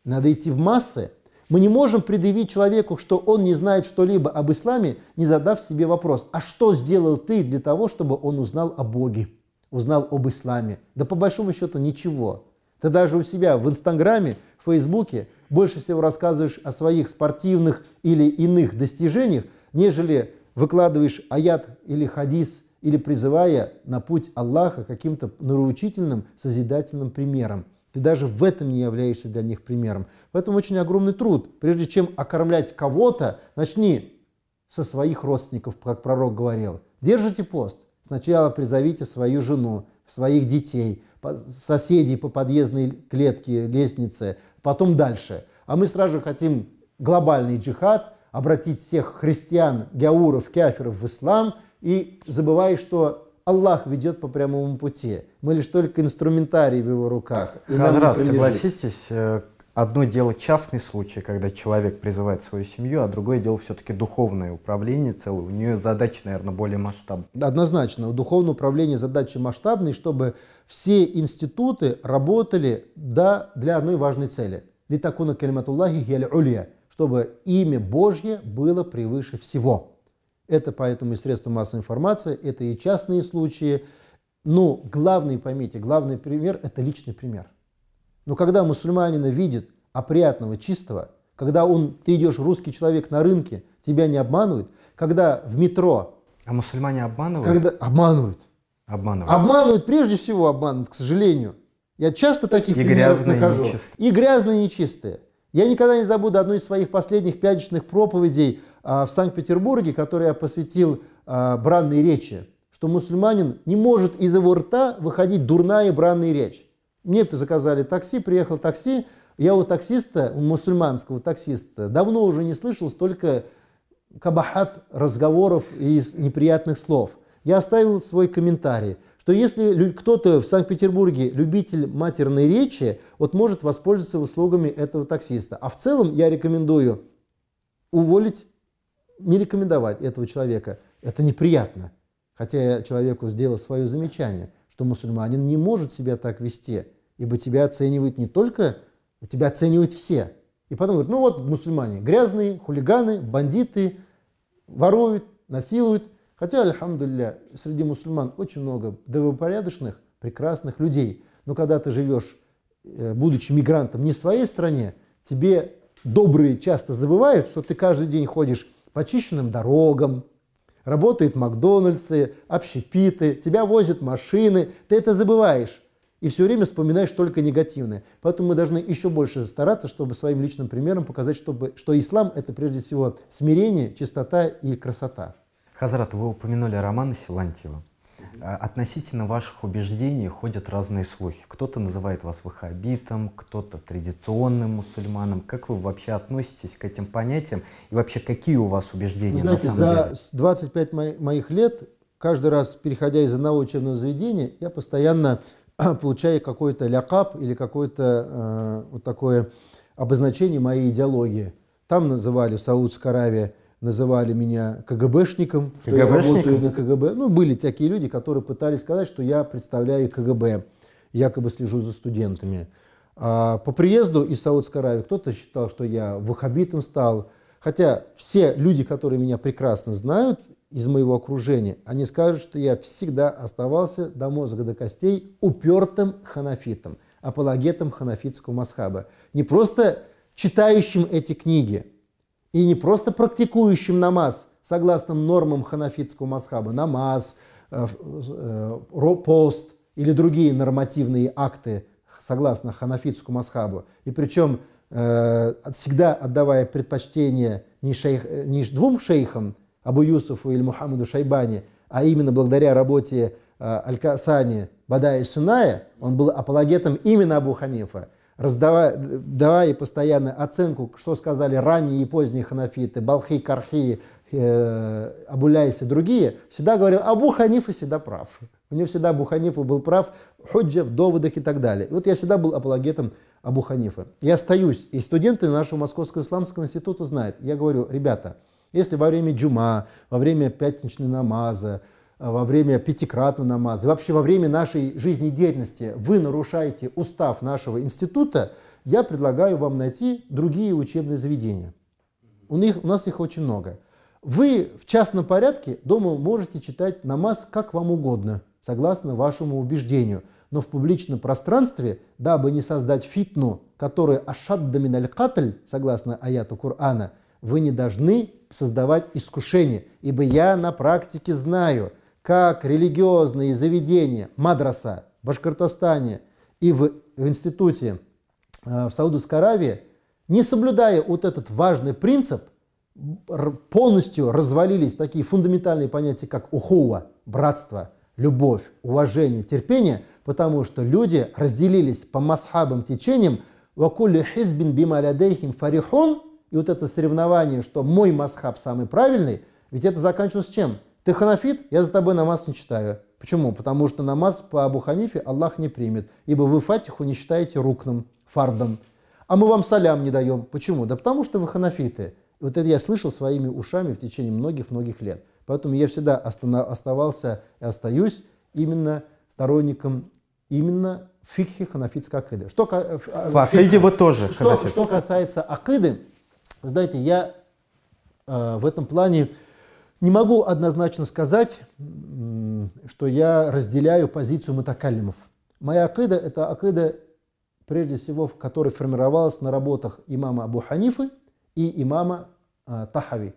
надо идти в массы. Мы не можем предъявить человеку, что он не знает что-либо об исламе, не задав себе вопрос: а что сделал ты для того, чтобы он узнал о Боге, узнал об исламе? Да по большому счету ничего. Ты даже у себя в Инстаграме, в Фейсбуке больше всего рассказываешь о своих спортивных или иных достижениях, нежели выкладываешь аят или хадис, или призывая на путь Аллаха каким-то нравоучительным, созидательным примером. Ты даже в этом не являешься для них примером. Поэтому очень огромный труд. Прежде чем окормлять кого-то, начни со своих родственников, как пророк говорил. Держите пост. Сначала призовите свою жену, своих детей, соседей по подъездной клетке, лестнице, потом дальше. А мы сразу же хотим глобальный джихад, обратить всех христиан, гяуров, кяферов в ислам, и забывая, что Аллах ведет по прямому пути. Мы лишь только инструментарий в его руках. Хазрат, согласитесь, одно дело частный случай, когда человек призывает свою семью, а другое дело все-таки духовное управление целое. У нее задача, наверное, более масштабная. Однозначно. У духовного управления задача масштабная, чтобы все институты работали да, для одной важной цели. Литакуна калиматуллахи гель улья. Чтобы имя Божье было превыше всего. Это поэтому и средства массовой информации, это и частные случаи. Но главный, поймите, главный пример – это личный пример. Но когда мусульманина видит опрятного, чистого, когда он, ты идешь, русский человек на рынке, тебя не обманывают, когда в метро… А мусульмане обманывают? Когда, обманывают. Обманывают. Обманывают, прежде всего обманывают, к сожалению. Я часто таких и примеров грязные, нахожу. И, и грязные, и нечистые. Я никогда не забуду одну из своих последних пятничных проповедей в Санкт-Петербурге, который я посвятил а, бранной речи, что мусульманин не может из его рта выходить дурная бранная речь. Мне заказали такси, приехал такси, Я у таксиста, у мусульманского таксиста, давно уже не слышал столько кабахат разговоров и неприятных слов. Я оставил свой комментарий, что если кто-то в Санкт-Петербурге любитель матерной речи, вот может воспользоваться услугами этого таксиста. А в целом я рекомендую уволить, не рекомендовать этого человека. Это неприятно. Хотя я человеку сделал свое замечание, что мусульманин не может себя так вести, ибо тебя оценивают не только, тебя оценивают все. И потом говорят, ну вот мусульмане грязные, хулиганы, бандиты, воруют, насилуют. Хотя, альхамдулилля, среди мусульман очень много добропорядочных, прекрасных людей. Но когда ты живешь, будучи мигрантом, не в своей стране, тебе добрые часто забывают, что ты каждый день ходишь по чищенным дорогам, работают Макдональдсы, общепиты, тебя возят машины, ты это забываешь. И все время вспоминаешь только негативное. Поэтому мы должны еще больше стараться, чтобы своим личным примером показать, чтобы, что ислам – это прежде всего смирение, чистота и красота. Хазрат, вы упомянули Романа Силантьева. Относительно ваших убеждений ходят разные слухи. Кто-то называет вас ваххабитом, кто-то традиционным мусульманом. Как вы вообще относитесь к этим понятиям? И вообще, какие у вас убеждения? Вы знаете, на самом деле? За двадцать пять моих лет, каждый раз, переходя из одного учебного заведения, я постоянно получая какой-то лякап или какое-то э, вот такое обозначение моей идеологии. Там называли, в Саудовской Аравии называли меня КГБшником, что я работаю на КГБ. Ну, были такие люди, которые пытались сказать, что я представляю КГБ, якобы слежу за студентами. А по приезду из Саудовской Аравии кто-то считал, что я ваххабитом стал. Хотя все люди, которые меня прекрасно знают, из моего окружения, они скажут, что я всегда оставался до мозга, до костей упертым ханафитом, апологетом ханафитского мазхаба. Не просто читающим эти книги и не просто практикующим намаз, согласно нормам ханафитского мазхаба, намаз, пост или другие нормативные акты, согласно ханафитскому мазхабу. И причем всегда отдавая предпочтение не, шейх, не двум шейхам, Абу Юсуфу или Мухаммаду Шайбани, а именно благодаря работе э, Аль-Касани Бадая и Суная, он был апологетом именно Абу Ханифа, раздавая, давая постоянно оценку, что сказали ранние и поздние ханафиты, Балхи, Кархи, э, Абуляйс и другие, всегда говорил, Абу Ханифа всегда прав. У него всегда Абу Ханифа был прав, худжа в доводах и так далее. И вот я всегда был апологетом Абу Ханифа. Я остаюсь, и студенты нашего Московского Исламского Института знают. Я говорю, ребята, если во время джума, во время пятничного намаза, во время пятикратного намаза, вообще во время нашей жизнедеятельности вы нарушаете устав нашего института, я предлагаю вам найти другие учебные заведения. У них, у нас их очень много. Вы в частном порядке дома можете читать намаз как вам угодно, согласно вашему убеждению. Но в публичном пространстве, дабы не создать фитну, которая ашадда мин аль-катль, согласно аяту Корана, вы не должны создавать искушение, ибо я на практике знаю, как религиозные заведения, мадраса в Башкортостане и в, в институте в Саудовской Аравии, не соблюдая вот этот важный принцип, полностью развалились такие фундаментальные понятия, как ухува, братство, любовь, уважение, терпение, потому что люди разделились по мазхабам течениям «Вакулли хизбин бима лядейхим фарихун». И вот это соревнование, что мой мазхаб самый правильный, ведь это заканчивалось чем? Ты ханафит, я за тобой намаз не читаю. Почему? Потому что намаз по Абу Ханифе Аллах не примет, ибо вы фатиху не считаете рукном, фардом. А мы вам салям не даем. Почему? Да потому что вы ханафиты. И вот это я слышал своими ушами в течение многих-многих лет. Поэтому я всегда оставался и остаюсь именно сторонником именно фикхи ханафитской акиды. Что, в акиде вы тоже что, что касается акиды, вы знаете, я э, в этом плане не могу однозначно сказать, что я разделяю позицию мутакалимов. Моя акида – это акида, прежде всего, которая формировалась на работах имама Абу Ханифы и имама э, Тахави.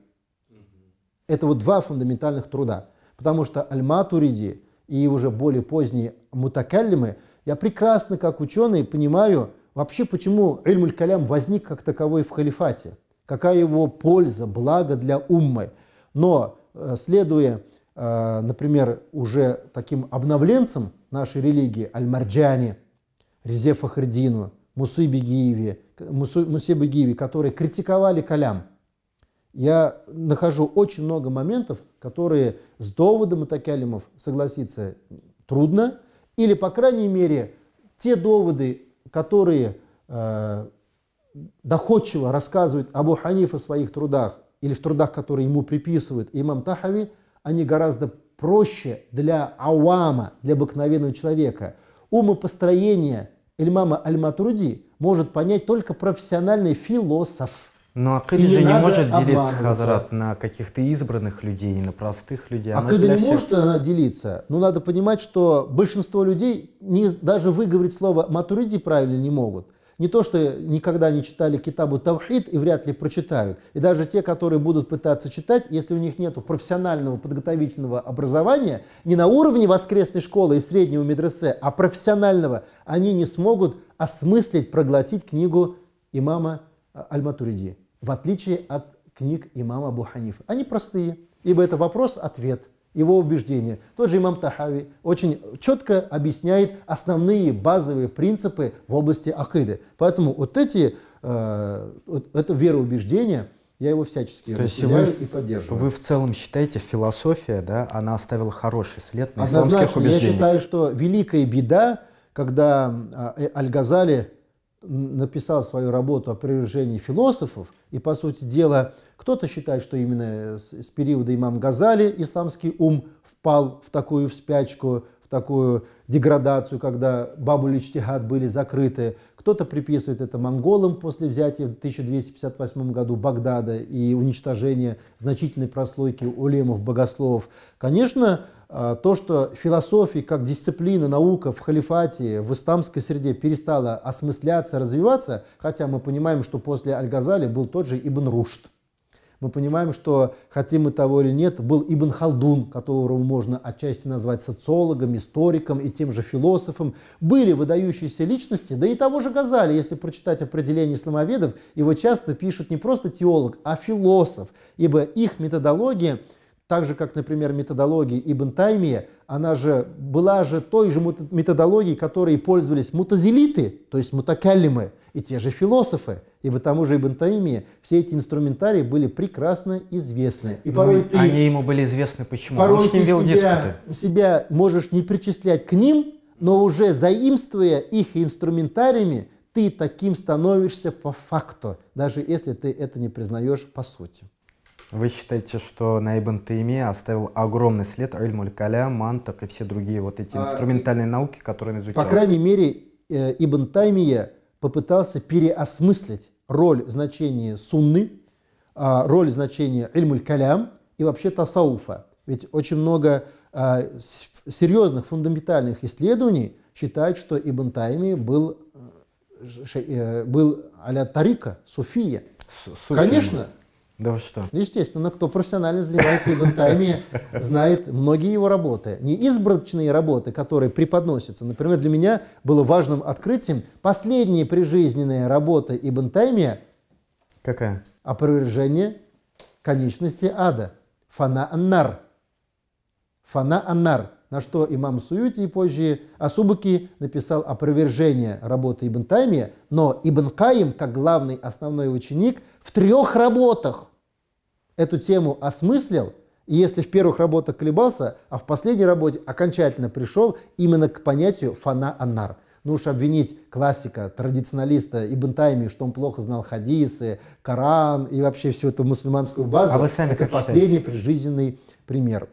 Это вот два фундаментальных труда. Потому что Аль-Матуриди и уже более поздние мутакалимы, я прекрасно, как ученый, понимаю вообще, почему Иль-Муль-Калям возник как таковой в халифате. Какая его польза, благо для уммы. Но следуя, например, уже таким обновленцам нашей религии, Аль-Марджани, Ризе Фахреддину, Мусы Бигиеве, Мусе Бигиеве, которые критиковали калям, я нахожу очень много моментов, которые с доводом атакалимов согласиться трудно, или, по крайней мере, те доводы, которые э, доходчиво рассказывает Абу Ханифа в своих трудах или в трудах, которые ему приписывают имам Тахави, они гораздо проще для ауама, для обыкновенного человека. Умопостроение имама Аль-Матуриди может понять только профессиональный философ. Но акида же не может делиться, хазрат, на каких-то избранных людей, на простых людей. Акида не может она делиться, но надо понимать, что большинство людей не, даже выговорить слово «матуриди» правильно не могут. Не то, что никогда не читали китабу «Тавхид» и вряд ли прочитают. И даже те, которые будут пытаться читать, если у них нет профессионального подготовительного образования, не на уровне воскресной школы и среднего медресе, а профессионального, они не смогут осмыслить, проглотить книгу имама Аль-Матуриди, в отличие от книг имама Абу Ханифа. Они простые, ибо это вопрос-ответ, его убеждение. Тот же имам Тахави очень четко объясняет основные базовые принципы в области акиды. Поэтому вот эти, э, вот это вероубеждение, я его всячески разделяю и поддерживаю. Вы в целом считаете, философия, да, она оставила хороший след на исламских убеждениях? Я считаю, что великая беда, когда э, Аль-Газали написал свою работу о привержении философов, и, по сути дела, кто-то считает, что именно с, с периода имам Газали исламский ум впал в такую вспячку, в такую деградацию, когда бабуль-иджтихад были закрыты. Кто-то приписывает это монголам после взятия в тысяча двести пятьдесят восьмом году Багдада и уничтожения значительной прослойки улемов-богословов. Конечно, то, что философия как дисциплина, наука в халифате, в исламской среде перестала осмысляться, развиваться, хотя мы понимаем, что после Аль-Газали был тот же Ибн Рушд. Мы понимаем, что, хотим мы того или нет, был Ибн Халдун, которого можно отчасти назвать социологом, историком и тем же философом. Были выдающиеся личности, да и того же Газали, если прочитать определение исламоведов, его часто пишут не просто теолог, а философ, ибо их методология, так же, как, например, методология Ибн Таймия, она же была же той же методологией, которой пользовались мутазилиты, то есть мутакалимы, и те же философы. И потому же Ибн Таймия все эти инструментарии были прекрасно известны. И порой ты, они ему были известны почему? Порой ты себя, себя можешь не причислять к ним, но уже заимствуя их инструментариями, ты таким становишься по факту, даже если ты это не признаешь по сути. Вы считаете, что на Ибн Таймия оставил огромный след аль-муль-калям, мантак и все другие вот эти инструментальные а, науки, которые он изучал? По крайней мере, Ибн Таймия попытался переосмыслить роль, значение сунны, роль, значение аль-муль-калям и вообще тасауфа. Ведь очень много серьезных фундаментальных исследований считают, что Ибн Таймия был, был а-ля тарика, суфия. С Конечно. Да вы что? Естественно, кто профессионально занимается Ибн Таймия, знает многие его работы. Не избранные работы, которые преподносятся. Например, для меня было важным открытием последняя прижизненная работа Ибн Таймия. Какая? Опровержение конечности ада. Фана ан-нар. Фана ан-нар. На что имам Суюти и позже Асубаки написал опровержение работы Ибн Таймия. Но Ибн Каййим, как главный основной ученик, в трех работах эту тему осмыслил, и если в первых работах колебался, а в последней работе окончательно пришел именно к понятию «фана аннар». Ну уж обвинить классика, традиционалиста Ибн Таймия, что он плохо знал хадисы, Коран и вообще всю эту мусульманскую базу, а вы сами это последний прижизненный пример.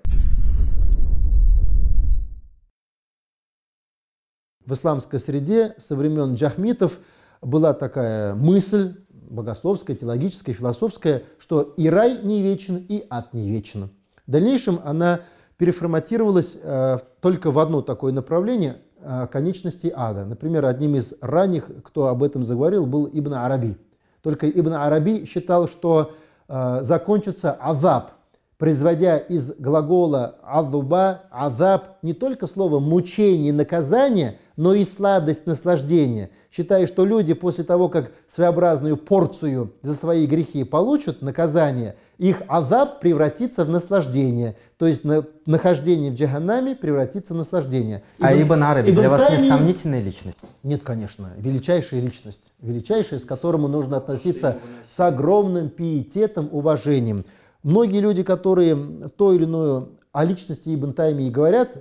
В исламской среде со времен джахмитов была такая мысль, богословская, теологическая, философская, что и рай не вечен, и ад не вечен. В дальнейшем она переформатировалась э, только в одно такое направление э, конечности ада. Например, одним из ранних, кто об этом заговорил, был Ибн Араби. Только Ибн Араби считал, что э, закончится азаб, производя из глагола азуба, азаб, не только слово мучение, наказание, но и сладость, наслаждение. Считая, что люди после того, как своеобразную порцию за свои грехи получат наказание, их азаб превратится в наслаждение. То есть на, нахождение в джаханнаме превратится в наслаждение. А Ибн, Ибн Араби Ибн для вас Тайми... не сомнительная личность? Нет, конечно. Величайшая личность. Величайшая, с которому нужно относиться с огромным пиететом, уважением. Многие люди, которые то или иное о личности Ибн Таймии говорят,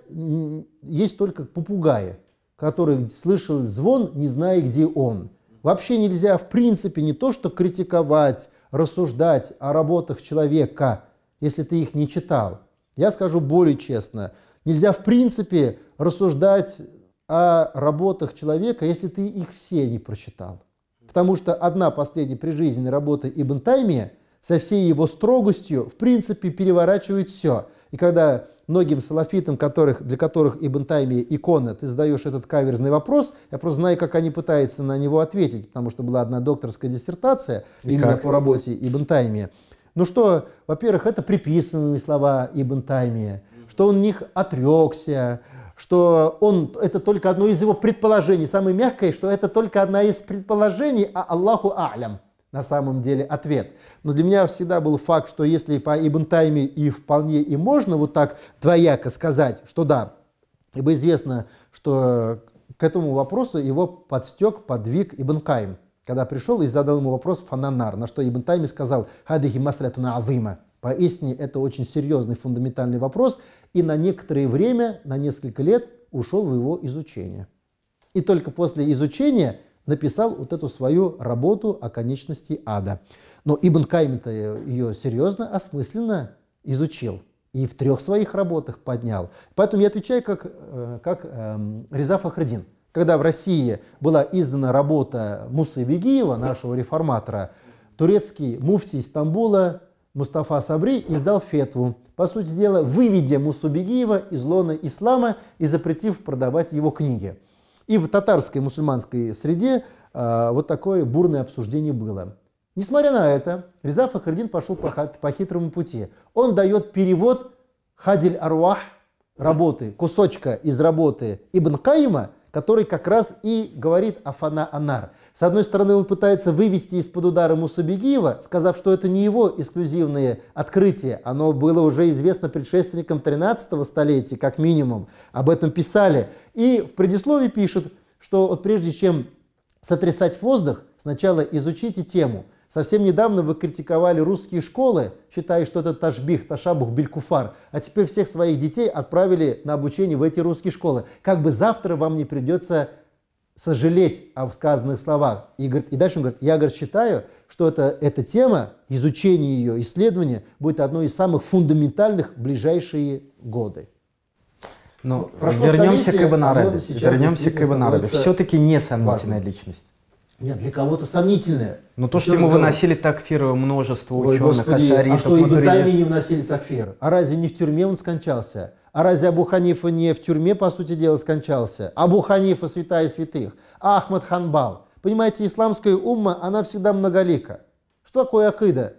есть только попугаи, которые слышал звон, не зная, где он. Вообще нельзя, в принципе, не то что критиковать, рассуждать о работах человека, если ты их не читал. Я скажу более честно, нельзя, в принципе, рассуждать о работах человека, если ты их все не прочитал. Потому что одна последняя прижизненная работа Ибн Таймия со всей его строгостью, в принципе, переворачивает все. И когда многим салафитам, которых, для которых Ибн Таймия икона, ты задаешь этот каверзный вопрос, я просто знаю, как они пытаются на него ответить, потому что была одна докторская диссертация и именно как? по работе Ибн Таймия. Ну что, во-первых, это приписанные слова Ибн Таймия, что он в них отрекся, что он, это только одно из его предположений, самое мягкое, что это только одна из предположений, а Аллаху а'лям на самом деле ответ. Но для меня всегда был факт, что если по Ибн Таймии и вполне и можно вот так двояко сказать, что да, ибо известно, что к этому вопросу его подстек, подвиг Ибн Каййим, когда пришел и задал ему вопрос фананар, на что Ибн Таймий сказал «Хадихи маслятуна азима». Поистине это очень серьезный фундаментальный вопрос, и на некоторое время, на несколько лет ушел в его изучение. И только после изучения написал вот эту свою работу о конечности ада. Но Ибн Каййим-то ее серьезно, осмысленно изучил и в трех своих работах поднял. Поэтому я отвечаю как, как эм, Риза Фахреддин. Когда в России была издана работа Мусы Бигиева, нашего реформатора, турецкий муфтий Стамбула Мустафа Сабри издал фетву, по сути дела, выведя Мусу Бигиева из лона ислама и запретив продавать его книги. И в татарской мусульманской среде а, вот такое бурное обсуждение было. Несмотря на это, Риза Фахреддин пошел по, по хитрому пути. Он дает перевод «Хадиль Аруах» работы, кусочка из работы Ибн Каййима, который как раз и говорит о фана анар. С одной стороны, он пытается вывести из-под удара Мусу Бигиева, сказав, что это не его эксклюзивное открытие. Оно было уже известно предшественникам тринадцатого столетия, как минимум. Об этом писали. И в предисловии пишут, что вот прежде чем сотрясать воздух, сначала изучите тему. Совсем недавно вы критиковали русские школы, считая, что это ташбих, ташабух, белькуфар, а теперь всех своих детей отправили на обучение в эти русские школы. Как бы завтра вам не придется сожалеть о сказанных словах. И, говорит, и дальше он говорит, я говорит, считаю, что это, эта тема, изучение ее, исследование, будет одной из самых фундаментальных в ближайшие годы. Но прошло вернемся к Ибн Араби. Вернемся к Ибн Араби. Все-таки не сомнительная личность. Нет, для кого-то сомнительное. Но то, что ему выносили такфиры множество ученых, ашаритов, а что Ибн Таймии не вносили такфир? А разве не в тюрьме он скончался? А разве Абу Ханифа не в тюрьме, по сути дела, скончался? Абу Ханифа, святая святых. Ахмад Ханбал. Понимаете, исламская умма, она всегда многолика. Что такое акида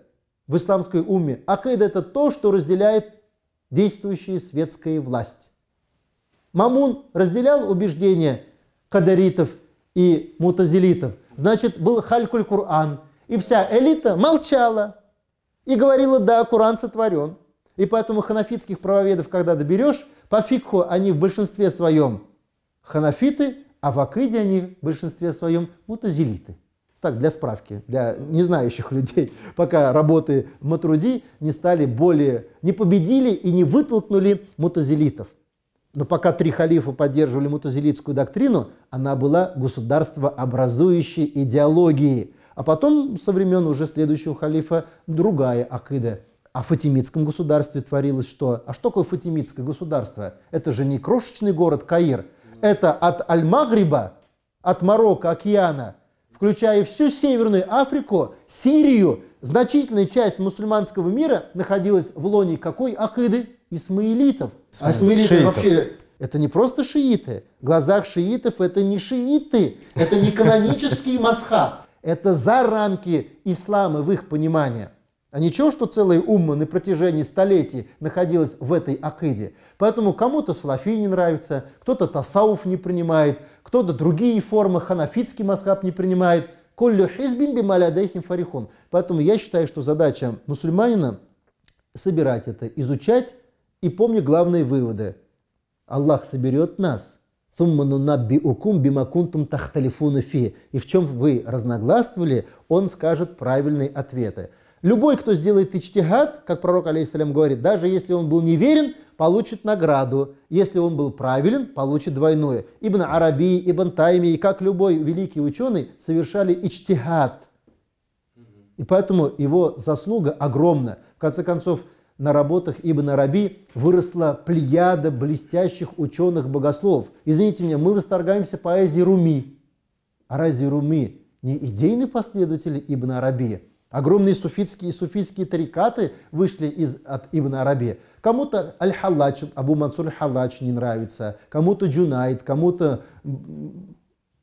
в исламской умме? Акида – это то, что разделяет действующая светская власть. Мамун разделял убеждения кадаритов и мутазилитов. Значит, был халькуль Кур'ан. И вся элита молчала и говорила, да, Кур'ан сотворен. И поэтому ханафитских правоведов, когда доберешь, по фикху они в большинстве своем ханафиты, а в акиде они в большинстве своем мутазилиты. Так, для справки, для незнающих людей, пока работы Матруди не стали более, не победили и не вытолкнули мутазилитов. Но пока три халифа поддерживали мутазилитскую доктрину, она была государствообразующей идеологией. А потом, со времен уже следующего халифа, другая акида. А в фатимидском государстве творилось что? А что такое фатимидское государство? Это же не крошечный город Каир. Это от Аль-Магриба, от Марокко, океана, включая всю Северную Африку, Сирию, значительная часть мусульманского мира находилась в лоне какой акиды? Исмаилитов. А исмаилиты вообще, это не просто шииты. В глазах шиитов это не шииты, это не канонические масхаб. Это за рамки ислама в их понимании. А ничего, что целая умма на протяжении столетий находилась в этой акиде. Поэтому кому-то салафи не нравится, кто-то тасауф не принимает, кто-то другие формы, ханафитский масхаб не принимает. Коллю хизбин бималядейхим фарихун. Поэтому я считаю, что задача мусульманина собирать это, изучать, И помни главные выводы. Аллах соберет нас. И в чем вы разногластвовали, он скажет правильные ответы. Любой, кто сделает ичтихад, как пророк, алейхиссалям, говорит, даже если он был неверен, получит награду. Если он был правилен, получит двойное. Ибн Араби, Ибн Таймия, как любой великий ученый, совершали ичтихад. И поэтому его заслуга огромна. В конце концов, на работах Ибн Араби выросла плеяда блестящих ученых-богословов. Извините меня, мы восторгаемся поэзией Руми. А разве Руми не идейный последователь Ибн Араби? Огромные суфитские и суфийские тарикаты вышли из, от Ибн Араби. Кому-то Аль-Халач, Абу Мансур Аль-Халач не нравится, кому-то Джунайд, кому-то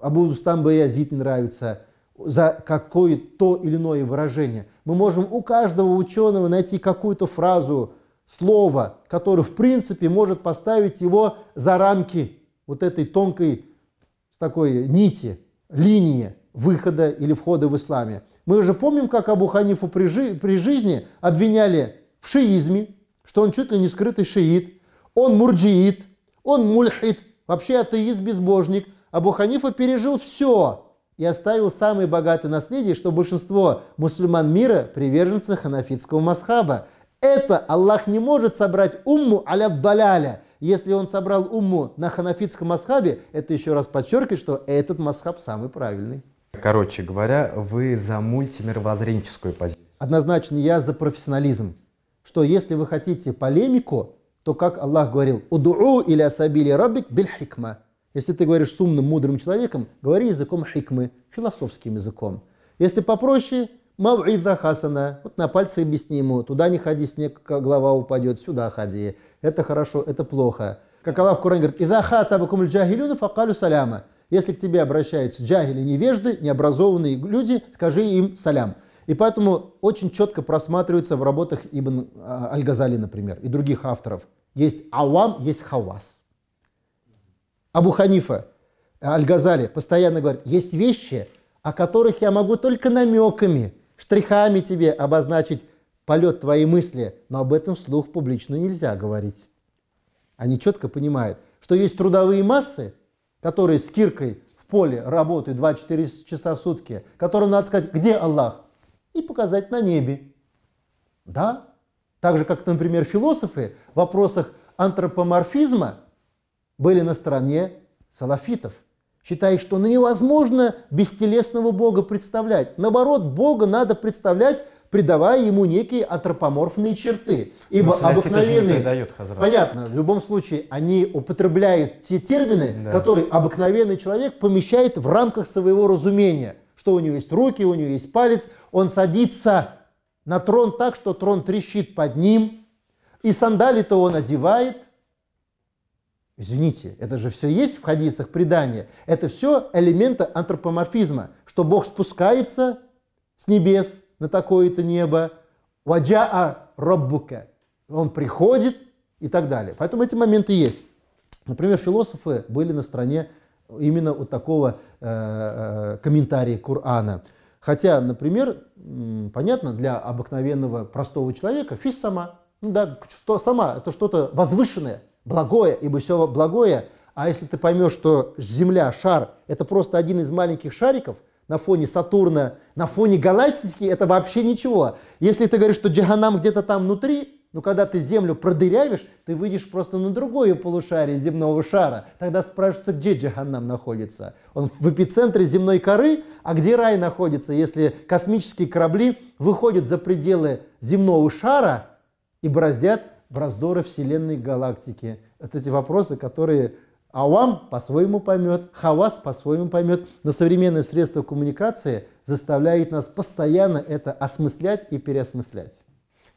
Абу Рустам Баязид не нравится. За какое-то или иное выражение. Мы можем у каждого ученого найти какую-то фразу, слово, которое в принципе может поставить его за рамки вот этой тонкой такой нити, линии выхода или входа в исламе. Мы же помним, как Абу Ханифу при, жи при жизни обвиняли в шиизме, что он чуть ли не скрытый шиит, он мурджиит, он мульхид, вообще атеист, безбожник. Абу Ханифа пережил все и оставил самые богатые наследия, что большинство мусульман мира приверженцы ханафитского мазхаба. Это Аллах не может собрать умму аля-даляля. Если он собрал умму на ханафитском мазхабе, это еще раз подчеркивает, что этот мазхаб самый правильный. Короче говоря, вы за мультимировоззренческую позицию. Однозначно я за профессионализм. Что если вы хотите полемику, то как Аллах говорил, «Удуу или асабили раббик биль хикма». Если ты говоришь с умным, мудрым человеком, говори языком хикмы, философским языком. Если попроще, мав'иза хасана, вот на пальце объясни ему, туда не ходи, снег голова упадет, сюда ходи. Это хорошо, это плохо. Как Аллах в Коране говорит, «Иза хатабакум ль-джахилюна факалю саляма». Если к тебе обращаются джахили, невежды, необразованные люди, скажи им салям. И поэтому очень четко просматривается в работах Ибн Аль-Газали, например, и других авторов. Есть авам, есть хавас. Абу Ханифа, Аль-Газали постоянно говорит, есть вещи, о которых я могу только намеками, штрихами тебе обозначить полет твоей мысли, но об этом вслух публично нельзя говорить. Они четко понимают, что есть трудовые массы, которые с киркой в поле работают двадцать четыре часа в сутки, которым надо сказать, где Аллах, и показать на небе. Да? Так же, как, например, философы в вопросах антропоморфизма были на стороне салафитов, считая, что ну, невозможно бестелесного Бога представлять. Наоборот, Бога надо представлять, придавая ему некие антропоморфные черты. Ибо ну, обыкновенные... Дает, понятно, в любом случае, они употребляют те термины, да, которые обыкновенный человек помещает в рамках своего разумения. Что у него есть руки, у него есть палец, он садится на трон так, что трон трещит под ним, и сандали-то он одевает. Извините, это же все есть в хадисах, предания. Это все элементы антропоморфизма, что Бог спускается с небес на такое-то небо, «Ваджаа раббука», он приходит и так далее. Поэтому эти моменты есть. Например, философы были на стороне именно вот такого э, комментария Корана. Хотя, например, понятно, для обыкновенного простого человека «фис сама», ну да, что сама, это что-то возвышенное, благое, ибо все благое. А если ты поймешь, что Земля, шар, это просто один из маленьких шариков на фоне Сатурна, на фоне галактики, это вообще ничего. Если ты говоришь, что джаханам где-то там внутри, ну когда ты Землю продырявишь, ты выйдешь просто на другое полушарие земного шара. Тогда спрашивается, где джаханам находится. Он в эпицентре земной коры, а где рай находится, если космические корабли выходят за пределы земного шара и бороздят раздоры вселенной галактики. Это эти вопросы, которые авам по-своему поймет, хавас по-своему поймет, но современные средства коммуникации заставляют нас постоянно это осмыслять и переосмыслять.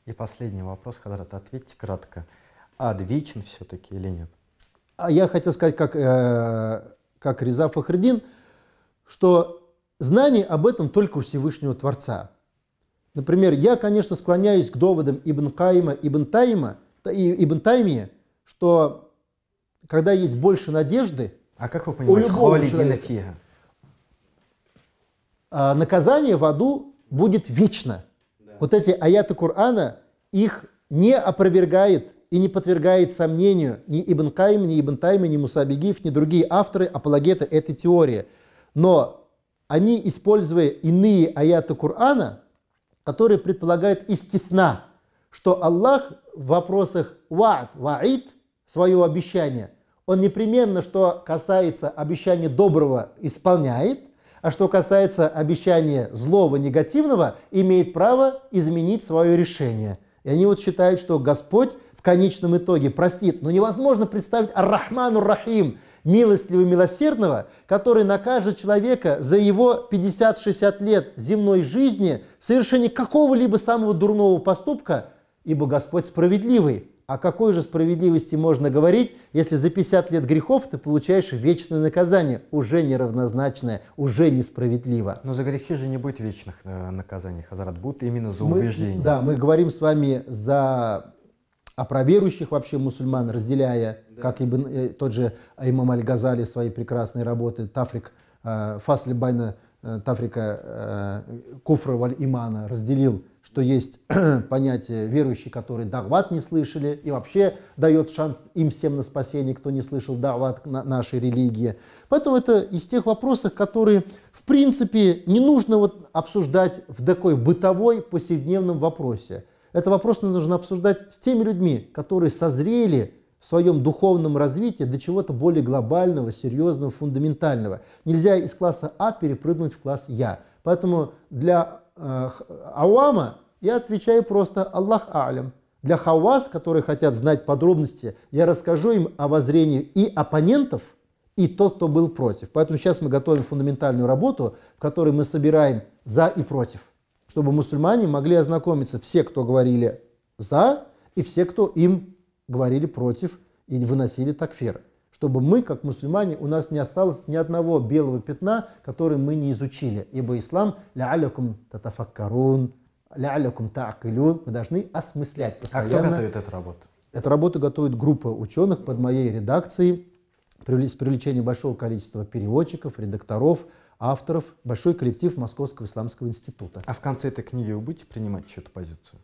И последний вопрос, хазрат, ответьте кратко. Ад вечен все-таки или нет? А я хотел сказать, как, э, как Риза Фахреддин, что знание об этом только у Всевышнего Творца. Например, я, конечно, склоняюсь к доводам Ибн Каййима, Ибн Таймия, Ибн Таймия, что когда есть больше надежды... А как вы понимаете, холидина фига? Наказание в аду будет вечно. Да. Вот эти аяты Корана, их не опровергает и не подвергает сомнению ни Ибн Каййим, ни Ибн Таймия, ни Муса Бигиев, ни другие авторы, апологеты этой теории. Но они, используя иные аяты Корана, которые предполагают истифна, что Аллах в вопросах ва'д, ва'ид, свое обещание, он непременно, что касается обещания доброго, исполняет, а что касается обещания злого, негативного, имеет право изменить свое решение. И они вот считают, что Господь в конечном итоге простит. Но невозможно представить ар-Рахману ар-Рахим, милостливого и милосердного, который накажет человека за его пятьдесят-шестьдесят лет земной жизни в совершении какого-либо самого дурного поступка, ибо Господь справедливый. О какой же справедливости можно говорить, если за пятьдесят лет грехов ты получаешь вечное наказание, уже неравнозначное, уже несправедливо. Но за грехи же не будет вечных наказаний, Хазрат, будут именно за убеждение. Да, мы говорим с вами за о проверующих вообще мусульман, разделяя, да. Как и тот же имам Аль-Газали в своей прекрасной работе «Тафрик Фасли Байна Тафрика Куфра Валь Имана» разделил, что есть понятие верующие, которые дагват не слышали, и вообще дает шанс им всем на спасение, кто не слышал дагват нашей религии. Поэтому это из тех вопросов, которые, в принципе, не нужно вот обсуждать в такой бытовой, повседневном вопросе. Этот вопрос нужно обсуждать с теми людьми, которые созрели в своем духовном развитии до чего-то более глобального, серьезного, фундаментального. Нельзя из класса А перепрыгнуть в класс Я. Поэтому для Ауама я отвечаю просто «Аллах Алям». Для хавас, которые хотят знать подробности, я расскажу им о воззрении и оппонентов, и тот, кто был против. Поэтому сейчас мы готовим фундаментальную работу, в которой мы собираем «за» и «против», чтобы мусульмане могли ознакомиться все, кто говорили «за», и все, кто им говорили «против» и выносили такфир. Чтобы мы, как мусульмане, у нас не осталось ни одного белого пятна, который мы не изучили. Ибо ислам «ля-алякум татафаккарун», «ля-алякум таакилюн» мы должны осмыслять постоянно. А кто готовит эту работу? Эту работу готовит группа ученых под моей редакцией с привлечением большого количества переводчиков, редакторов, авторов, большой коллектив Московского Исламского Института. А в конце этой книги вы будете принимать чью-то позицию?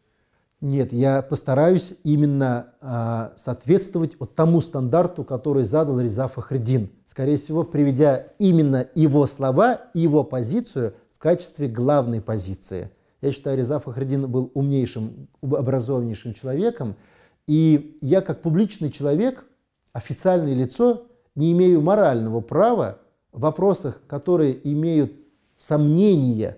Нет, я постараюсь именно а, соответствовать вот тому стандарту, который задал Риза Фахреддин. Скорее всего, приведя именно его слова и его позицию в качестве главной позиции. Я считаю, Риза Фахреддин был умнейшим, образованнейшим человеком. И я, как публичный человек, официальное лицо, не имею морального права в вопросах, которые имеют сомнения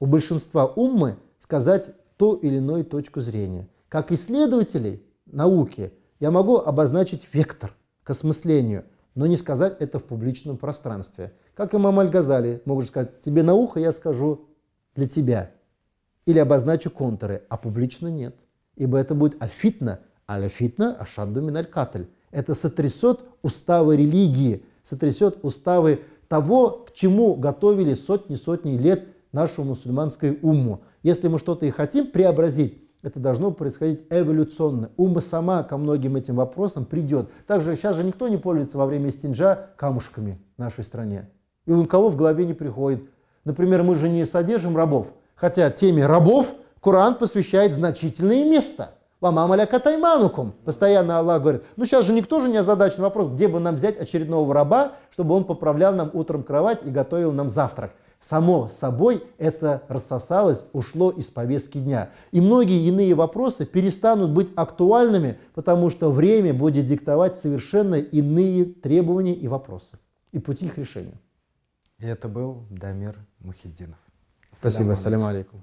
у большинства уммы, сказать ту или иную точку зрения. Как исследователей науки я могу обозначить вектор к осмыслению, но не сказать это в публичном пространстве. Как имам Аль-Газали могу сказать, тебе на ухо я скажу для тебя. Или обозначу контуры, а публично нет. Ибо это будет аль-фитна, аль-фитна ашадду мин аль-катль. Это сотрясет уставы религии, сотрясет уставы того, к чему готовили сотни-сотни лет нашу мусульманскую умму. Если мы что-то и хотим преобразить, это должно происходить эволюционно. Умма сама ко многим этим вопросам придет. Также сейчас же никто не пользуется во время истинджа камушками в нашей стране. И у кого в голове не приходит. Например, мы же не содержим рабов. Хотя теме рабов Коран посвящает значительное место. Постоянно Аллах говорит, ну сейчас же никто же не озадачен вопрос, где бы нам взять очередного раба, чтобы он поправлял нам утром кровать и готовил нам завтрак. Само собой это рассосалось, ушло из повестки дня. И многие иные вопросы перестанут быть актуальными, потому что время будет диктовать совершенно иные требования и вопросы, и пути их решения. И это был Дамир Мухетдинов. Спасибо, салям алейкум.